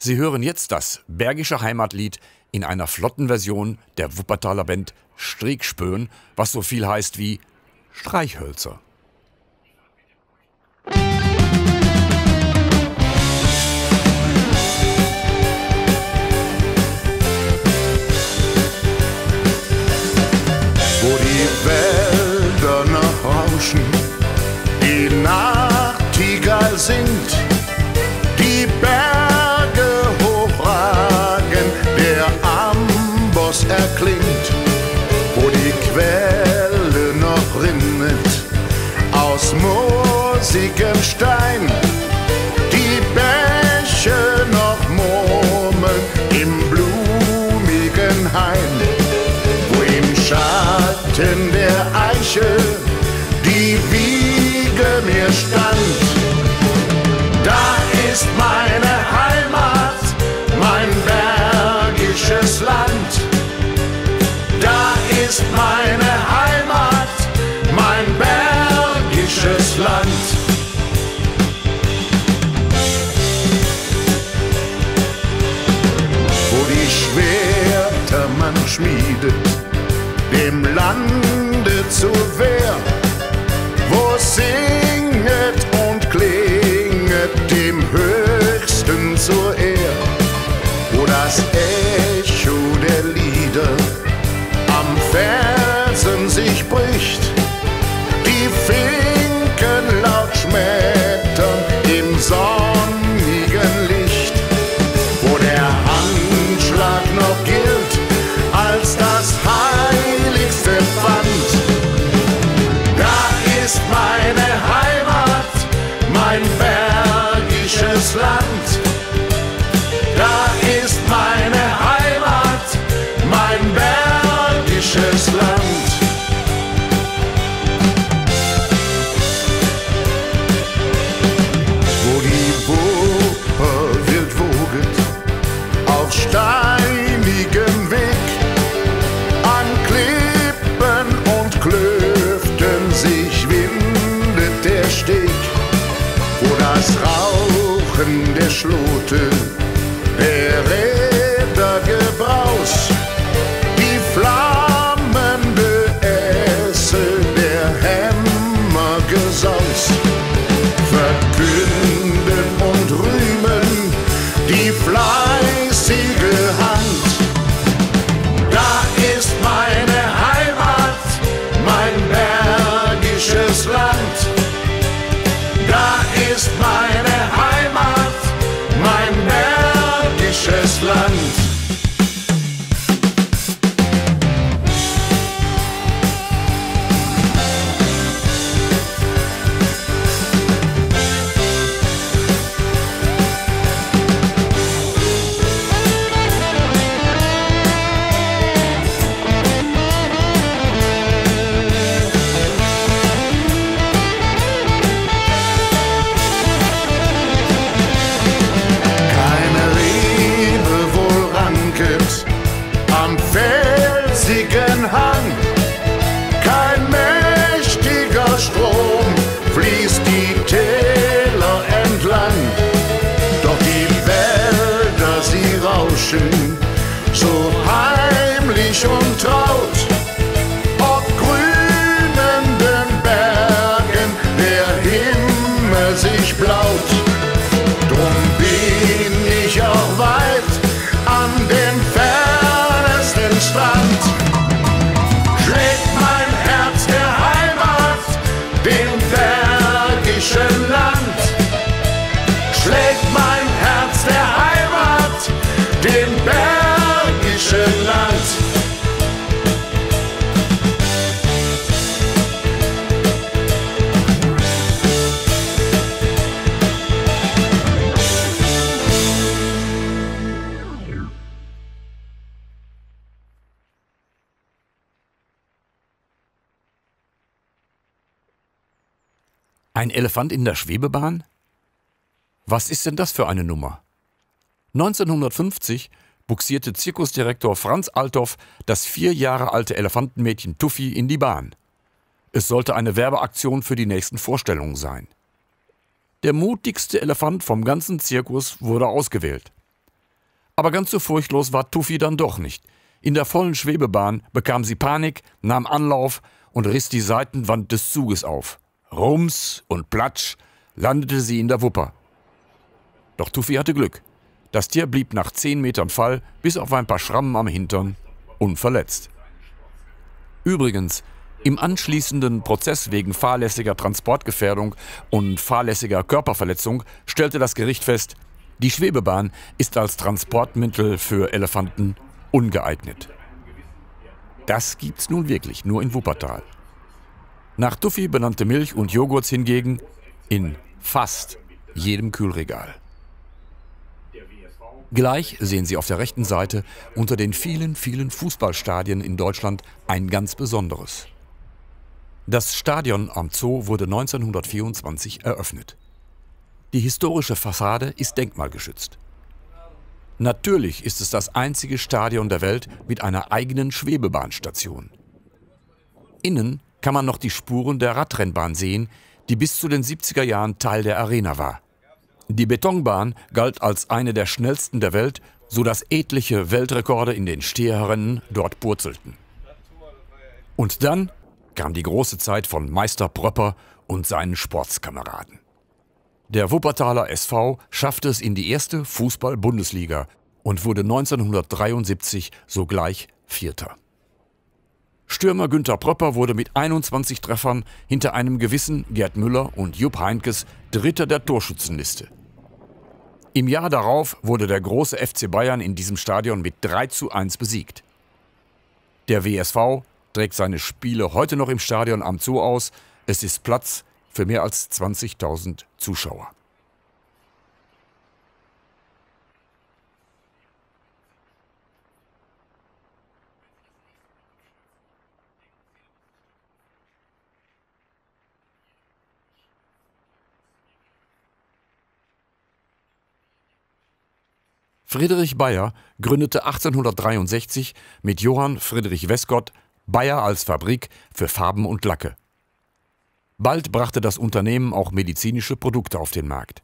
Sie hören jetzt das Bergische Heimatlied in einer flotten Version der Wuppertaler Band Striegspön, was so viel heißt wie Streichhölzer. Wo die Wälder noch rauschen, die Nachtigall singt, die Berge hochragen, der Amboss erklingt, wo die Quelle noch rinnet, aus moosigem Stein, die Bäche noch murmeln im blumigen Hain, wo im Schatten der Eiche die Wiege mir stand. Da ist meine Heimat, mein bergisches Land. Da ist meine Heimat, mein bergisches Land. Wo die Schwerter man schmiedet, dem Lande zur Wehr, wo singet und klinget dem Höchsten zur Ehr, wo das Echo der Lieder am Felsen sich bricht, die Finken laut schmettern im sonnigen Licht, wo der Handschlag noch gilt als das heiligste Pfand. Da ist meine Heimat, mein bergisches Land. Da ist meine Heimat, mein bergisches Land. so heimlich und traut, ob grünenden Bergen der Himmel sich blaut. Drum bin ich auch weit an den fernesten Strand, schlägt mein Herz der Heimat, dem bergischen Land, schlägt mein Herz der Heimat, dem bergischen Land. Ein Elefant in der Schwebebahn? Was ist denn das für eine Nummer? 1950 buxierte Zirkusdirektor Franz Althoff das 4 Jahre alte Elefantenmädchen Tuffi in die Bahn. Es sollte eine Werbeaktion für die nächsten Vorstellungen sein. Der mutigste Elefant vom ganzen Zirkus wurde ausgewählt. Aber ganz so furchtlos war Tuffi dann doch nicht. In der vollen Schwebebahn bekam sie Panik, nahm Anlauf und riss die Seitenwand des Zuges auf. Rums und platsch landete sie in der Wupper. Doch Tuffi hatte Glück. Das Tier blieb nach 10 Metern Fall, bis auf ein paar Schrammen am Hintern, unverletzt. Übrigens, im anschließenden Prozess wegen fahrlässiger Transportgefährdung und fahrlässiger Körperverletzung stellte das Gericht fest, die Schwebebahn ist als Transportmittel für Elefanten ungeeignet. Das gibt's nun wirklich nur in Wuppertal. Nach Tuffi benannte Milch und Joghurts hingegen in fast jedem Kühlregal. Gleich sehen Sie auf der rechten Seite unter den vielen, vielen Fußballstadien in Deutschland ein ganz besonderes. Das Stadion am Zoo wurde 1924 eröffnet. Die historische Fassade ist denkmalgeschützt. Natürlich ist es das einzige Stadion der Welt mit einer eigenen Schwebebahnstation. Innen kann man noch die Spuren der Radrennbahn sehen, die bis zu den 70er Jahren Teil der Arena war. Die Betonbahn galt als eine der schnellsten der Welt, sodass etliche Weltrekorde in den Steherrennen dort purzelten. Und dann kam die große Zeit von Meister Pröpper und seinen Sportskameraden. Der Wuppertaler SV schaffte es in die erste Fußball-Bundesliga und wurde 1973 sogleich Vierter. Stürmer Günter Pröpper wurde mit 21 Treffern hinter einem gewissen Gerd Müller und Jupp Heynckes Dritter der Torschützenliste. Im Jahr darauf wurde der große FC Bayern in diesem Stadion mit 3:1 besiegt. Der WSV trägt seine Spiele heute noch im Stadion am Zoo aus. Es ist Platz für mehr als 20.000 Zuschauer. Friedrich Bayer gründete 1863 mit Johann Friedrich Westcott Bayer als Fabrik für Farben und Lacke. Bald brachte das Unternehmen auch medizinische Produkte auf den Markt.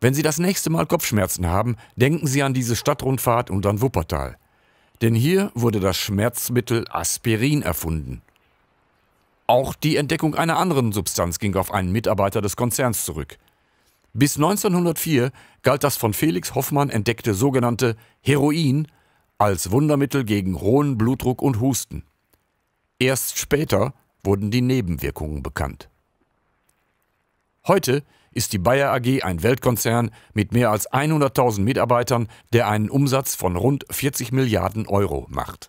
Wenn Sie das nächste Mal Kopfschmerzen haben, denken Sie an diese Stadtrundfahrt und an Wuppertal. Denn hier wurde das Schmerzmittel Aspirin erfunden. Auch die Entdeckung einer anderen Substanz ging auf einen Mitarbeiter des Konzerns zurück. Bis 1904 galt das von Felix Hoffmann entdeckte sogenannte Heroin als Wundermittel gegen hohen Blutdruck und Husten. Erst später wurden die Nebenwirkungen bekannt. Heute ist die Bayer AG ein Weltkonzern mit mehr als 100.000 Mitarbeitern, der einen Umsatz von rund 40 Milliarden Euro macht.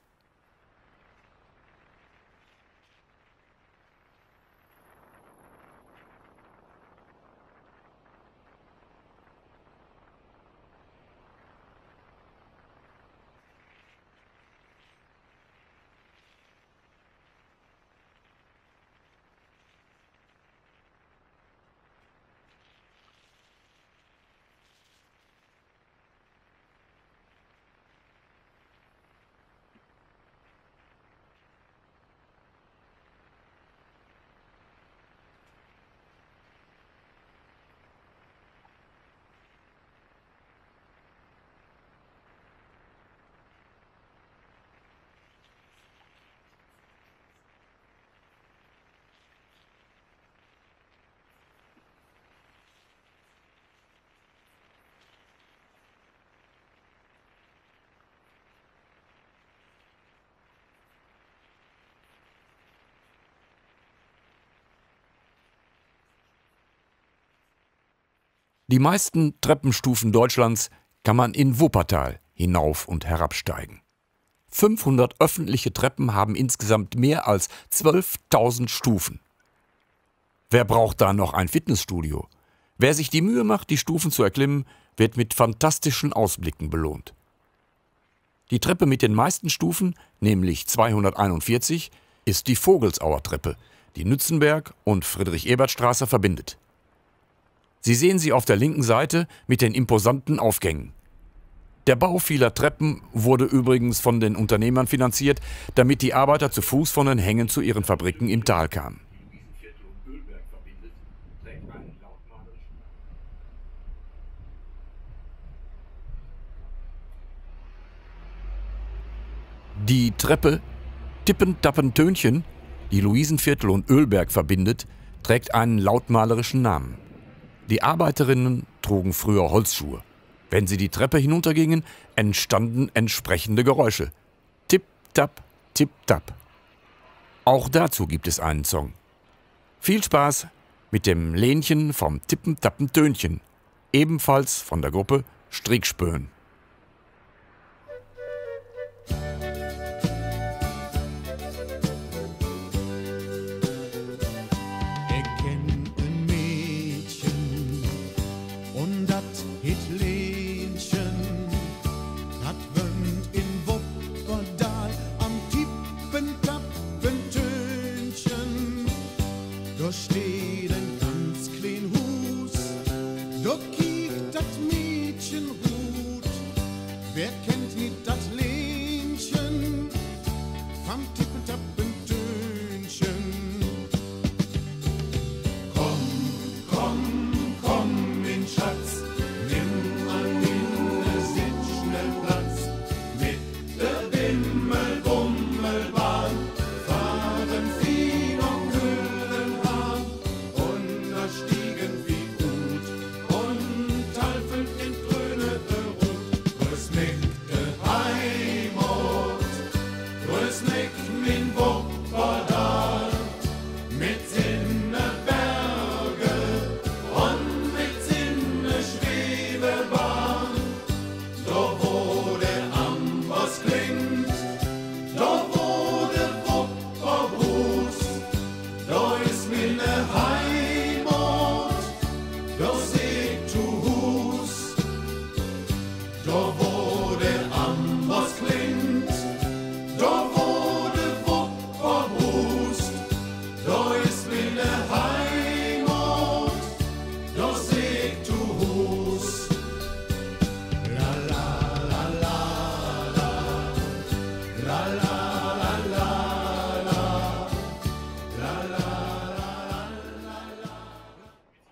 Die meisten Treppenstufen Deutschlands kann man in Wuppertal hinauf- und herabsteigen. 500 öffentliche Treppen haben insgesamt mehr als 12.000 Stufen. Wer braucht da noch ein Fitnessstudio? Wer sich die Mühe macht, die Stufen zu erklimmen, wird mit fantastischen Ausblicken belohnt. Die Treppe mit den meisten Stufen, nämlich 241, ist die Vogelsauer Treppe, die Nützenberg- und Friedrich-Ebert-Straße verbindet. Sie sehen sie auf der linken Seite mit den imposanten Aufgängen. Der Bau vieler Treppen wurde übrigens von den Unternehmern finanziert, damit die Arbeiter zu Fuß von den Hängen zu ihren Fabriken im Tal kamen. Die Treppe Tippen-Tappen-Tönchen, die Luisenviertel und Ölberg verbindet, trägt einen lautmalerischen Namen. Die Arbeiterinnen trugen früher Holzschuhe. Wenn sie die Treppe hinuntergingen, entstanden entsprechende Geräusche. Tipp-Tapp, Tipp-Tapp. Auch dazu gibt es einen Song. Viel Spaß mit dem Lähnchen vom Tippen-Tappen-Tönchen, ebenfalls von der Gruppe Strickspöhn.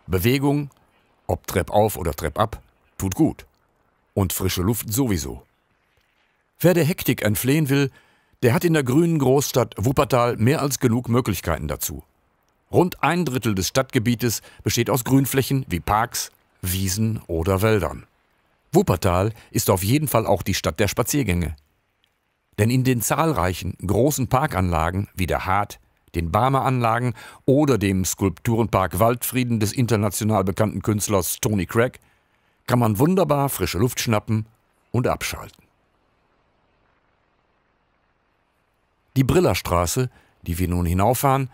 Bewegung, ob Trepp auf oder Trepp ab, tut gut. Und frische Luft sowieso. Wer der Hektik entfliehen will, der hat in der grünen Großstadt Wuppertal mehr als genug Möglichkeiten dazu. Rund ein Drittel des Stadtgebietes besteht aus Grünflächen wie Parks, Wiesen oder Wäldern. Wuppertal ist auf jeden Fall auch die Stadt der Spaziergänge. Denn in den zahlreichen großen Parkanlagen wie der Hart, den Barmer Anlagen oder dem Skulpturenpark Waldfrieden des international bekannten Künstlers Tony Craig kann man wunderbar frische Luft schnappen und abschalten. Die Brillerstraße, die wir nun hinauffahren,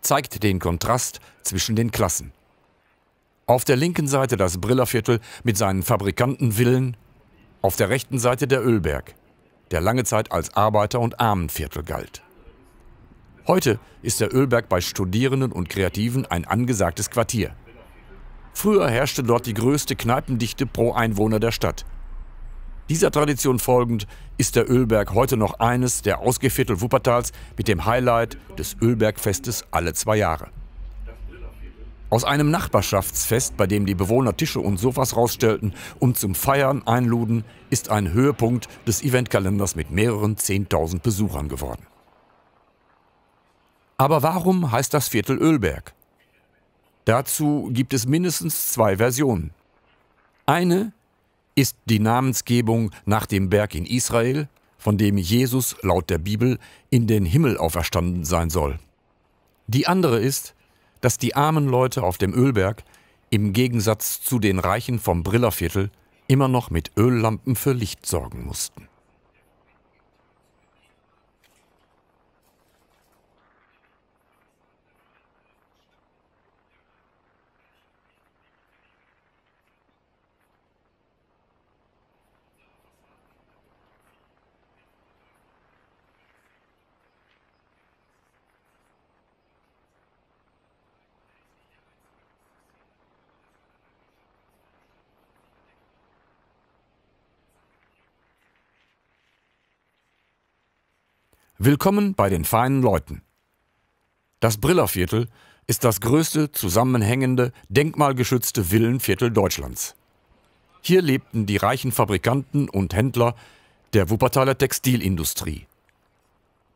zeigt den Kontrast zwischen den Klassen. Auf der linken Seite das Brillerviertel mit seinen Fabrikantenvillen, auf der rechten Seite der Ölberg, der lange Zeit als Arbeiter- und Armenviertel galt. Heute ist der Ölberg bei Studierenden und Kreativen ein angesagtes Quartier. Früher herrschte dort die größte Kneipendichte pro Einwohner der Stadt. Dieser Tradition folgend ist der Ölberg heute noch eines der Ausgehviertel Wuppertals mit dem Highlight des Ölbergfestes alle 2 Jahre. Aus einem Nachbarschaftsfest, bei dem die Bewohner Tische und Sofas rausstellten und zum Feiern einluden, ist ein Höhepunkt des Eventkalenders mit mehreren 10.000 Besuchern geworden. Aber warum heißt das Viertel Ölberg? Dazu gibt es mindestens 2 Versionen. Eine ist die Namensgebung nach dem Berg in Israel, von dem Jesus laut der Bibel in den Himmel auferstanden sein soll. Die andere ist, dass die armen Leute auf dem Ölberg im Gegensatz zu den Reichen vom Brillerviertel, immer noch mit Öllampen für Licht sorgen mussten. Willkommen bei den feinen Leuten. Das Brillerviertel ist das größte, zusammenhängende, denkmalgeschützte Villenviertel Deutschlands. Hier lebten die reichen Fabrikanten und Händler der Wuppertaler Textilindustrie.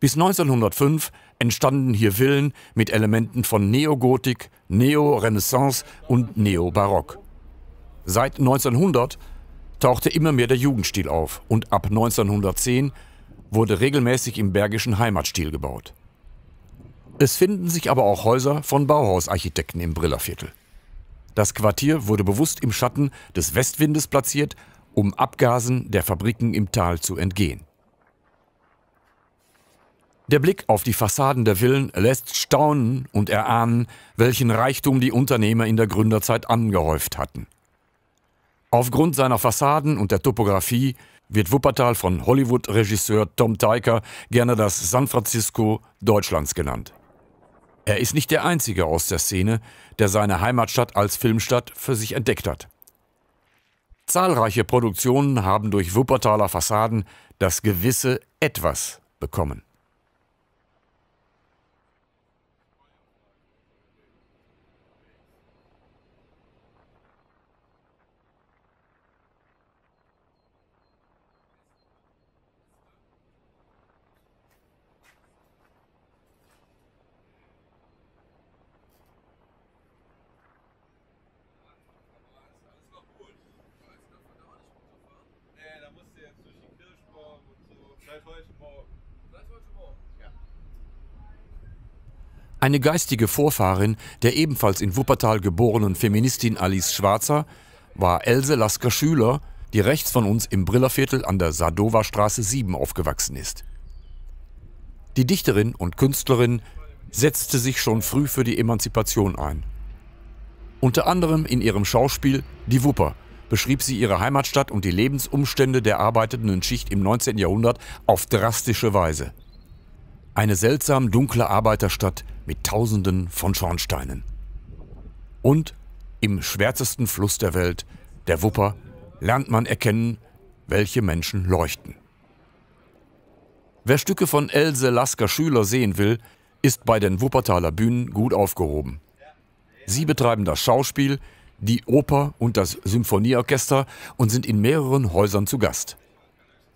Bis 1905 entstanden hier Villen mit Elementen von Neogotik, Neorenaissance und Neobarock. Seit 1900 tauchte immer mehr der Jugendstil auf und ab 1910 wurde regelmäßig im bergischen Heimatstil gebaut. Es finden sich aber auch Häuser von Bauhausarchitekten im Brillerviertel. Das Quartier wurde bewusst im Schatten des Westwindes platziert, um Abgasen der Fabriken im Tal zu entgehen. Der Blick auf die Fassaden der Villen lässt staunen und erahnen, welchen Reichtum die Unternehmer in der Gründerzeit angehäuft hatten. Aufgrund seiner Fassaden und der Topografie wird Wuppertal von Hollywood-Regisseur Tom Tykwer gerne das San Francisco Deutschlands genannt. Er ist nicht der Einzige aus der Szene, der seine Heimatstadt als Filmstadt für sich entdeckt hat. Zahlreiche Produktionen haben durch Wuppertaler Fassaden das gewisse Etwas bekommen. Eine geistige Vorfahrin der ebenfalls in Wuppertal geborenen Feministin Alice Schwarzer war Else Lasker-Schüler, die rechts von uns im Brillerviertel an der Sadowa-Straße 7 aufgewachsen ist. Die Dichterin und Künstlerin setzte sich schon früh für die Emanzipation ein. Unter anderem in ihrem Schauspiel Die Wupper beschrieb sie ihre Heimatstadt und die Lebensumstände der arbeitenden Schicht im 19. Jahrhundert auf drastische Weise. Eine seltsam dunkle Arbeiterstadt mit Tausenden von Schornsteinen. Und im schwärzesten Fluss der Welt, der Wupper, lernt man erkennen, welche Menschen leuchten. Wer Stücke von Else Lasker-Schüler sehen will, ist bei den Wuppertaler Bühnen gut aufgehoben. Sie betreiben das Schauspiel, die Oper und das Symphonieorchester und sind in mehreren Häusern zu Gast.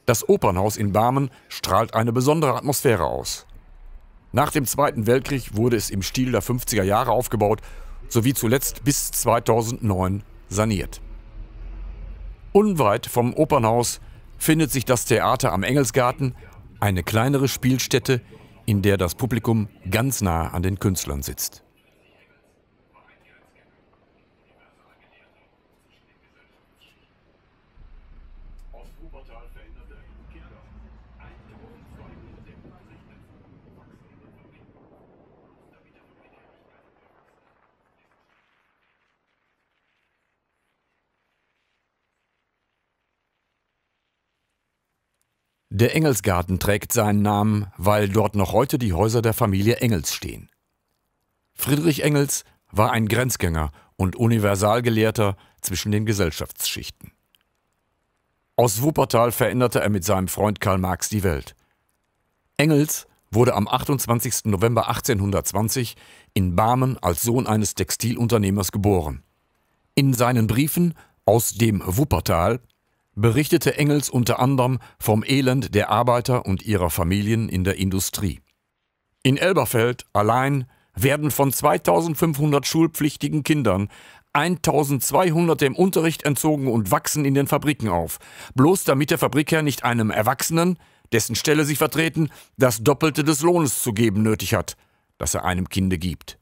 Das Opernhaus in Barmen strahlt eine besondere Atmosphäre aus. Nach dem Zweiten Weltkrieg wurde es im Stil der 50er Jahre aufgebaut, sowie zuletzt bis 2009 saniert. Unweit vom Opernhaus findet sich das Theater am Engelsgarten, eine kleinere Spielstätte, in der das Publikum ganz nah an den Künstlern sitzt. Der Engelsgarten trägt seinen Namen, weil dort noch heute die Häuser der Familie Engels stehen. Friedrich Engels war ein Grenzgänger und Universalgelehrter zwischen den Gesellschaftsschichten. Aus Wuppertal veränderte er mit seinem Freund Karl Marx die Welt. Engels wurde am 28. November 1820 in Barmen als Sohn eines Textilunternehmers geboren. In seinen Briefen aus dem Wuppertal berichtete Engels unter anderem vom Elend der Arbeiter und ihrer Familien in der Industrie. In Elberfeld allein werden von 2500 schulpflichtigen Kindern 1200 dem Unterricht entzogen und wachsen in den Fabriken auf, bloß damit der Fabrikherr nicht einem Erwachsenen, dessen Stelle sie vertreten, das Doppelte des Lohnes zu geben nötig hat, das er einem Kinde gibt.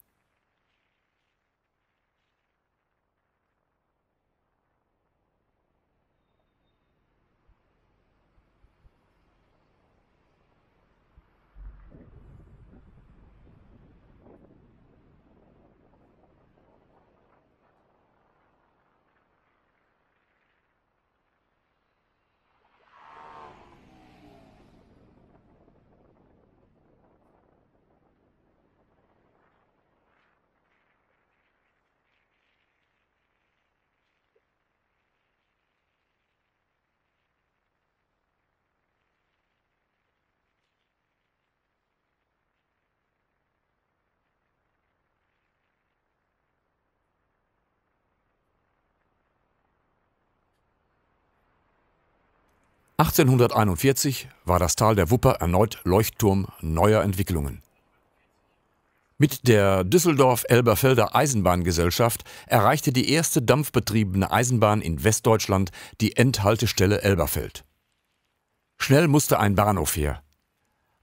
1841 war das Tal der Wupper erneut Leuchtturm neuer Entwicklungen. Mit der Düsseldorf-Elberfelder Eisenbahngesellschaft erreichte die erste dampfbetriebene Eisenbahn in Westdeutschland die Endhaltestelle Elberfeld. Schnell musste ein Bahnhof her.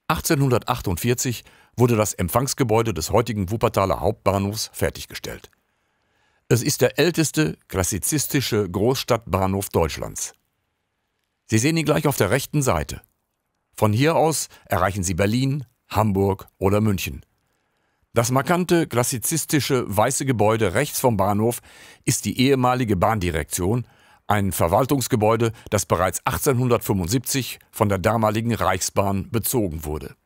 1848 wurde das Empfangsgebäude des heutigen Wuppertaler Hauptbahnhofs fertiggestellt. Es ist der älteste klassizistische Großstadtbahnhof Deutschlands. Sie sehen ihn gleich auf der rechten Seite. Von hier aus erreichen Sie Berlin, Hamburg oder München. Das markante, klassizistische, weiße Gebäude rechts vom Bahnhof ist die ehemalige Bahndirektion, ein Verwaltungsgebäude, das bereits 1875 von der damaligen Reichsbahn bezogen wurde.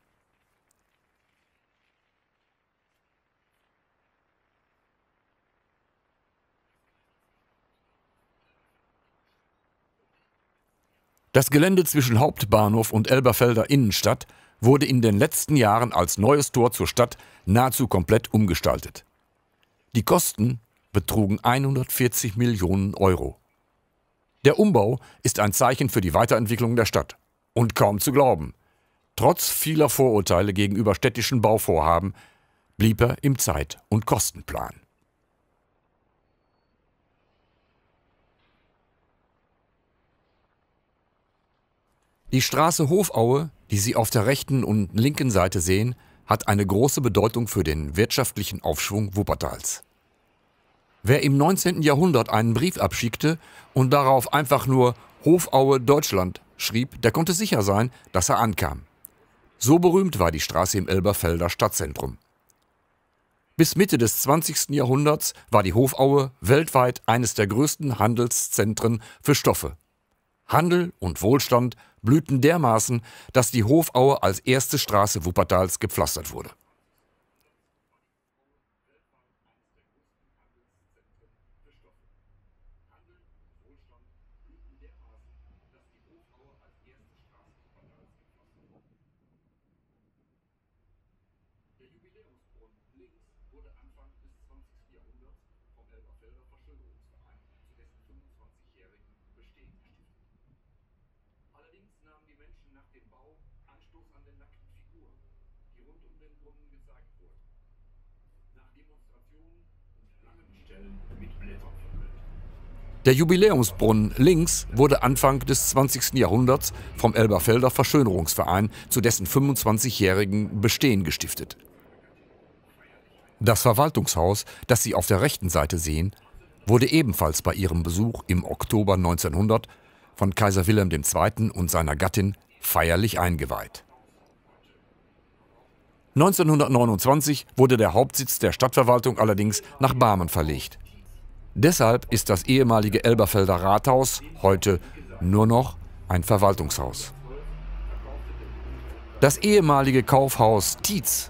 Das Gelände zwischen Hauptbahnhof und Elberfelder Innenstadt wurde in den letzten Jahren als neues Tor zur Stadt nahezu komplett umgestaltet. Die Kosten betrugen 140 Millionen Euro. Der Umbau ist ein Zeichen für die Weiterentwicklung der Stadt. Und kaum zu glauben, trotz vieler Vorurteile gegenüber städtischen Bauvorhaben blieb er im Zeit- und Kostenplan. Die Straße Hofaue, die Sie auf der rechten und linken Seite sehen, hat eine große Bedeutung für den wirtschaftlichen Aufschwung Wuppertals. Wer im 19. Jahrhundert einen Brief abschickte und darauf einfach nur Hofaue Deutschland schrieb, der konnte sicher sein, dass er ankam. So berühmt war die Straße im Elberfelder Stadtzentrum. Bis Mitte des 20. Jahrhunderts war die Hofaue weltweit eines der größten Handelszentren für Stoffe. Handel und Wohlstand blühten dermaßen, dass die Hofaue als erste Straße Wuppertals gepflastert wurde. Der Jubiläumsbrunnen links wurde Anfang des 20. Jahrhunderts vom Elberfelder Verschönerungsverein zu dessen 25-jährigen Bestehen gestiftet. Das Verwaltungshaus, das Sie auf der rechten Seite sehen, wurde ebenfalls bei ihrem Besuch im Oktober 1900 von Kaiser Wilhelm II. Und seiner Gattin feierlich eingeweiht. 1929 wurde der Hauptsitz der Stadtverwaltung allerdings nach Barmen verlegt. Deshalb ist das ehemalige Elberfelder Rathaus heute nur noch ein Verwaltungshaus. Das ehemalige Kaufhaus Tietz,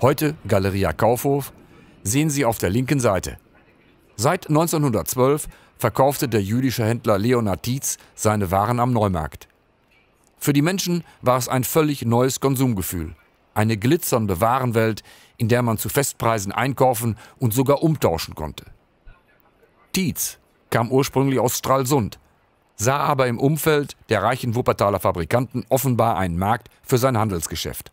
heute Galeria Kaufhof, sehen Sie auf der linken Seite. Seit 1912 verkaufte der jüdische Händler Leonhard Tietz seine Waren am Neumarkt. Für die Menschen war es ein völlig neues Konsumgefühl. Eine glitzernde Warenwelt, in der man zu Festpreisen einkaufen und sogar umtauschen konnte. Tietz kam ursprünglich aus Stralsund, sah aber im Umfeld der reichen Wuppertaler Fabrikanten offenbar einen Markt für sein Handelsgeschäft.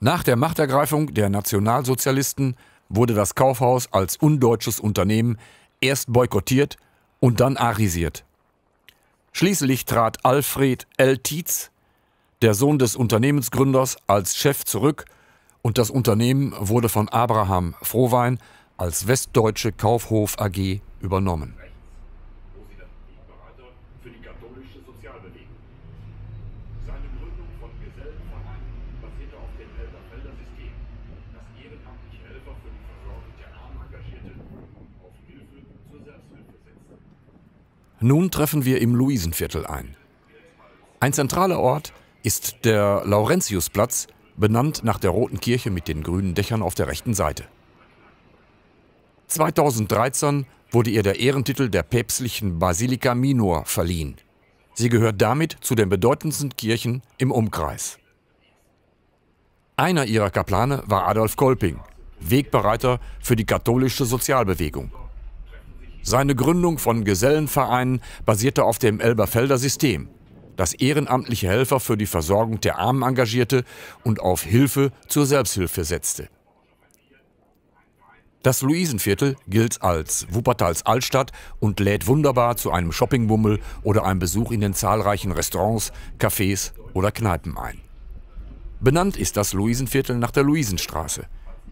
Nach der Machtergreifung der Nationalsozialisten wurde das Kaufhaus als undeutsches Unternehmen erst boykottiert und dann arisiert. Schließlich trat Alfred L. Tietz, der Sohn des Unternehmensgründers, als Chef zurück und das Unternehmen wurde von Abraham Frohwein als Westdeutsche Kaufhof AG übernommen. Nun treffen wir im Luisenviertel ein. Ein zentraler Ort ist der Laurentiusplatz, benannt nach der Roten Kirche mit den grünen Dächern auf der rechten Seite. 2013 wurde ihr der Ehrentitel der päpstlichen Basilika Minor verliehen. Sie gehört damit zu den bedeutendsten Kirchen im Umkreis. Einer ihrer Kaplane war Adolf Kolping, Wegbereiter für die katholische Sozialbewegung. Seine Gründung von Gesellenvereinen basierte auf dem Elberfelder System, das ehrenamtliche Helfer für die Versorgung der Armen engagierte und auf Hilfe zur Selbsthilfe setzte. Das Luisenviertel gilt als Wuppertals Altstadt und lädt wunderbar zu einem Shoppingbummel oder einem Besuch in den zahlreichen Restaurants, Cafés oder Kneipen ein. Benannt ist das Luisenviertel nach der Luisenstraße,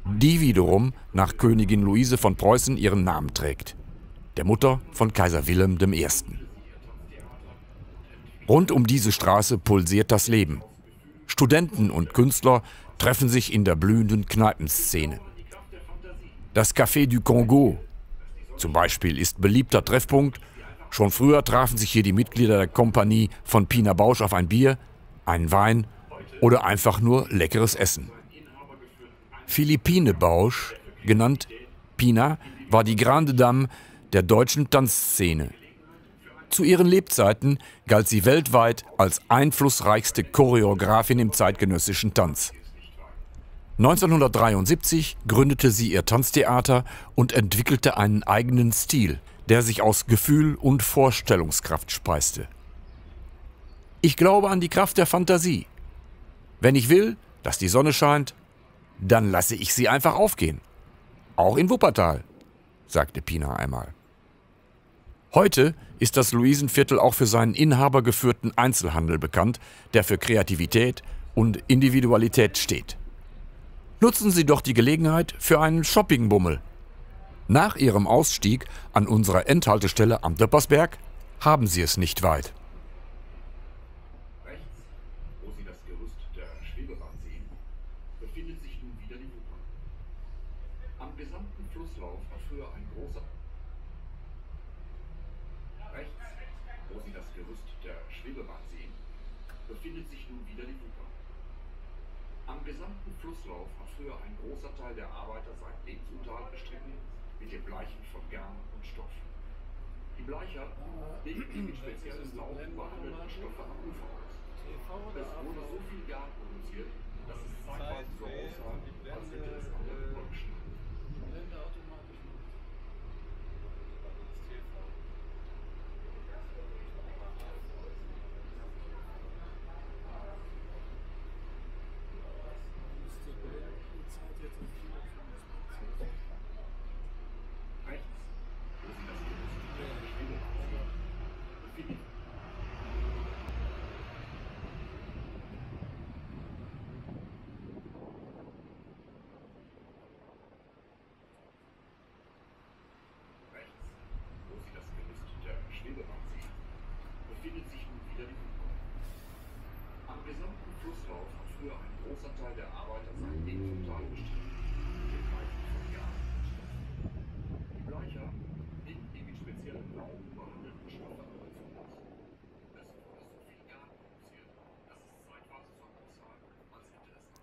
die wiederum nach Königin Luise von Preußen ihren Namen trägt, der Mutter von Kaiser Wilhelm I. Rund um diese Straße pulsiert das Leben. Studenten und Künstler treffen sich in der blühenden Kneipenszene. Das Café du Congo zum Beispiel ist beliebter Treffpunkt. Schon früher trafen sich hier die Mitglieder der Kompanie von Pina Bausch auf ein Bier, einen Wein oder einfach nur leckeres Essen. Philippine Bausch, genannt Pina, war die Grande Dame der deutschen Tanzszene. Zu ihren Lebzeiten galt sie weltweit als einflussreichste Choreografin im zeitgenössischen Tanz. 1973 gründete sie ihr Tanztheater und entwickelte einen eigenen Stil, der sich aus Gefühl und Vorstellungskraft speiste. Ich glaube an die Kraft der Fantasie. Wenn ich will, dass die Sonne scheint, dann lasse ich sie einfach aufgehen. Auch in Wuppertal, sagte Pina einmal. Heute ist das Luisenviertel auch für seinen inhabergeführten Einzelhandel bekannt, der für Kreativität und Individualität steht. Nutzen Sie doch die Gelegenheit für einen Shoppingbummel. Nach Ihrem Ausstieg an unserer Endhaltestelle am Döppersberg haben Sie es nicht weit.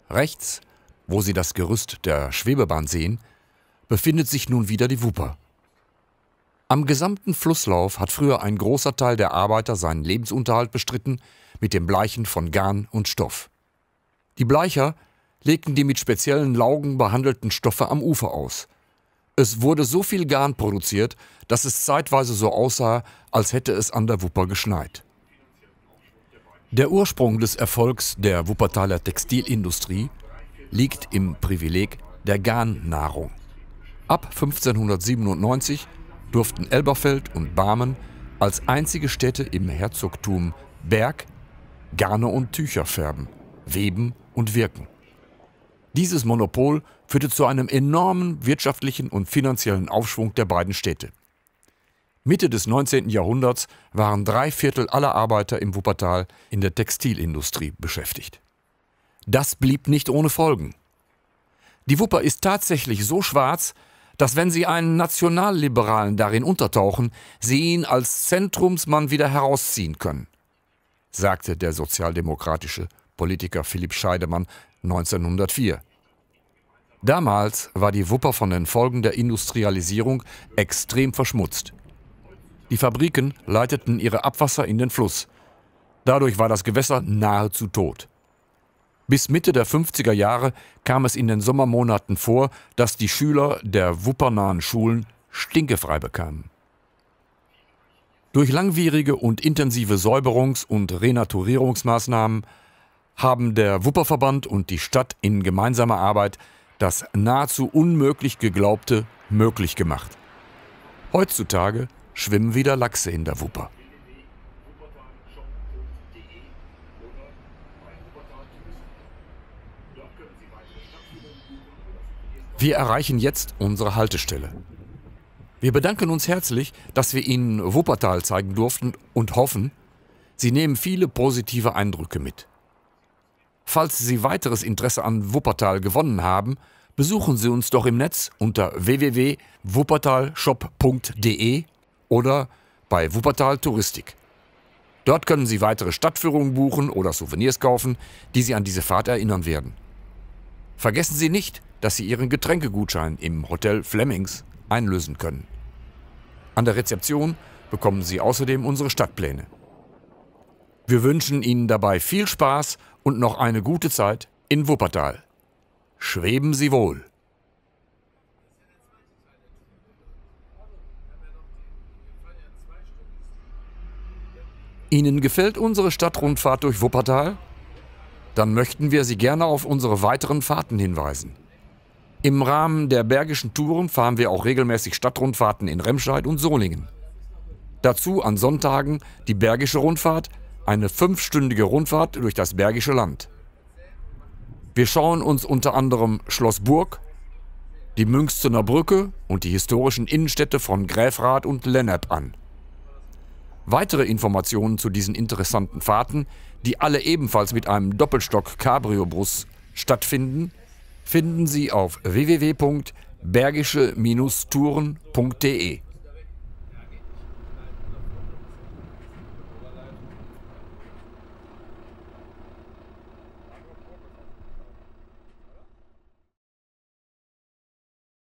Rechts, wo Sie das Gerüst der Schwebebahn sehen, befindet sich nun wieder die Wupper. Am gesamten Flusslauf hat früher ein großer Teil der Arbeiter seinen Lebensunterhalt bestritten mit dem Bleichen von Garn und Stoff. Die Bleicher legten die mit speziellen Laugen behandelten Stoffe am Ufer aus. Es wurde so viel Garn produziert, dass es zeitweise so aussah, als hätte es an der Wupper geschneit. Der Ursprung des Erfolgs der Wuppertaler Textilindustrie liegt im Privileg der Garnnahrung. Ab 1597 durften Elberfeld und Barmen als einzige Städte im Herzogtum Berg Garne und Tücher färben, weben und wirken. Dieses Monopol führte zu einem enormen wirtschaftlichen und finanziellen Aufschwung der beiden Städte. Mitte des 19. Jahrhunderts waren 3/4 aller Arbeiter im Wuppertal in der Textilindustrie beschäftigt. Das blieb nicht ohne Folgen. Die Wupper ist tatsächlich so schwarz, dass wenn Sie einen Nationalliberalen darin untertauchen, Sie ihn als Zentrumsmann wieder herausziehen können, sagte der sozialdemokratische Politiker Philipp Scheidemann 1904. Damals war die Wupper von den Folgen der Industrialisierung extrem verschmutzt. Die Fabriken leiteten ihre Abwasser in den Fluss. Dadurch war das Gewässer nahezu tot. Bis Mitte der 50er Jahre kam es in den Sommermonaten vor, dass die Schüler der wuppernahen Schulen stinkefrei bekamen. Durch langwierige und intensive Säuberungs- und Renaturierungsmaßnahmen haben der Wupperverband und die Stadt in gemeinsamer Arbeit das nahezu unmöglich Geglaubte möglich gemacht. Heutzutage schwimmen wieder Lachse in der Wupper. Wir erreichen jetzt unsere Haltestelle. Wir bedanken uns herzlich, dass wir Ihnen Wuppertal zeigen durften und hoffen, Sie nehmen viele positive Eindrücke mit. Falls Sie weiteres Interesse an Wuppertal gewonnen haben, besuchen Sie uns doch im Netz unter www.wuppertalshop.de oder bei Wuppertal Touristik. Dort können Sie weitere Stadtführungen buchen oder Souvenirs kaufen, die Sie an diese Fahrt erinnern werden. Vergessen Sie nicht, dass Sie Ihren Getränkegutschein im Hotel Flemings einlösen können. An der Rezeption bekommen Sie außerdem unsere Stadtpläne. Wir wünschen Ihnen dabei viel Spaß und noch eine gute Zeit in Wuppertal. Schweben Sie wohl! Ihnen gefällt unsere Stadtrundfahrt durch Wuppertal? Dann möchten wir Sie gerne auf unsere weiteren Fahrten hinweisen. Im Rahmen der Bergischen Touren fahren wir auch regelmäßig Stadtrundfahrten in Remscheid und Solingen. Dazu an Sonntagen die Bergische Rundfahrt, eine 5-stündige Rundfahrt durch das Bergische Land. Wir schauen uns unter anderem Schloss Burg, die Münchstener Brücke und die historischen Innenstädte von Gräfrath und Lennep an. Weitere Informationen zu diesen interessanten Fahrten, die alle ebenfalls mit einem Doppelstock-Cabrio-Bus stattfinden, finden Sie auf www.bergische-touren.de.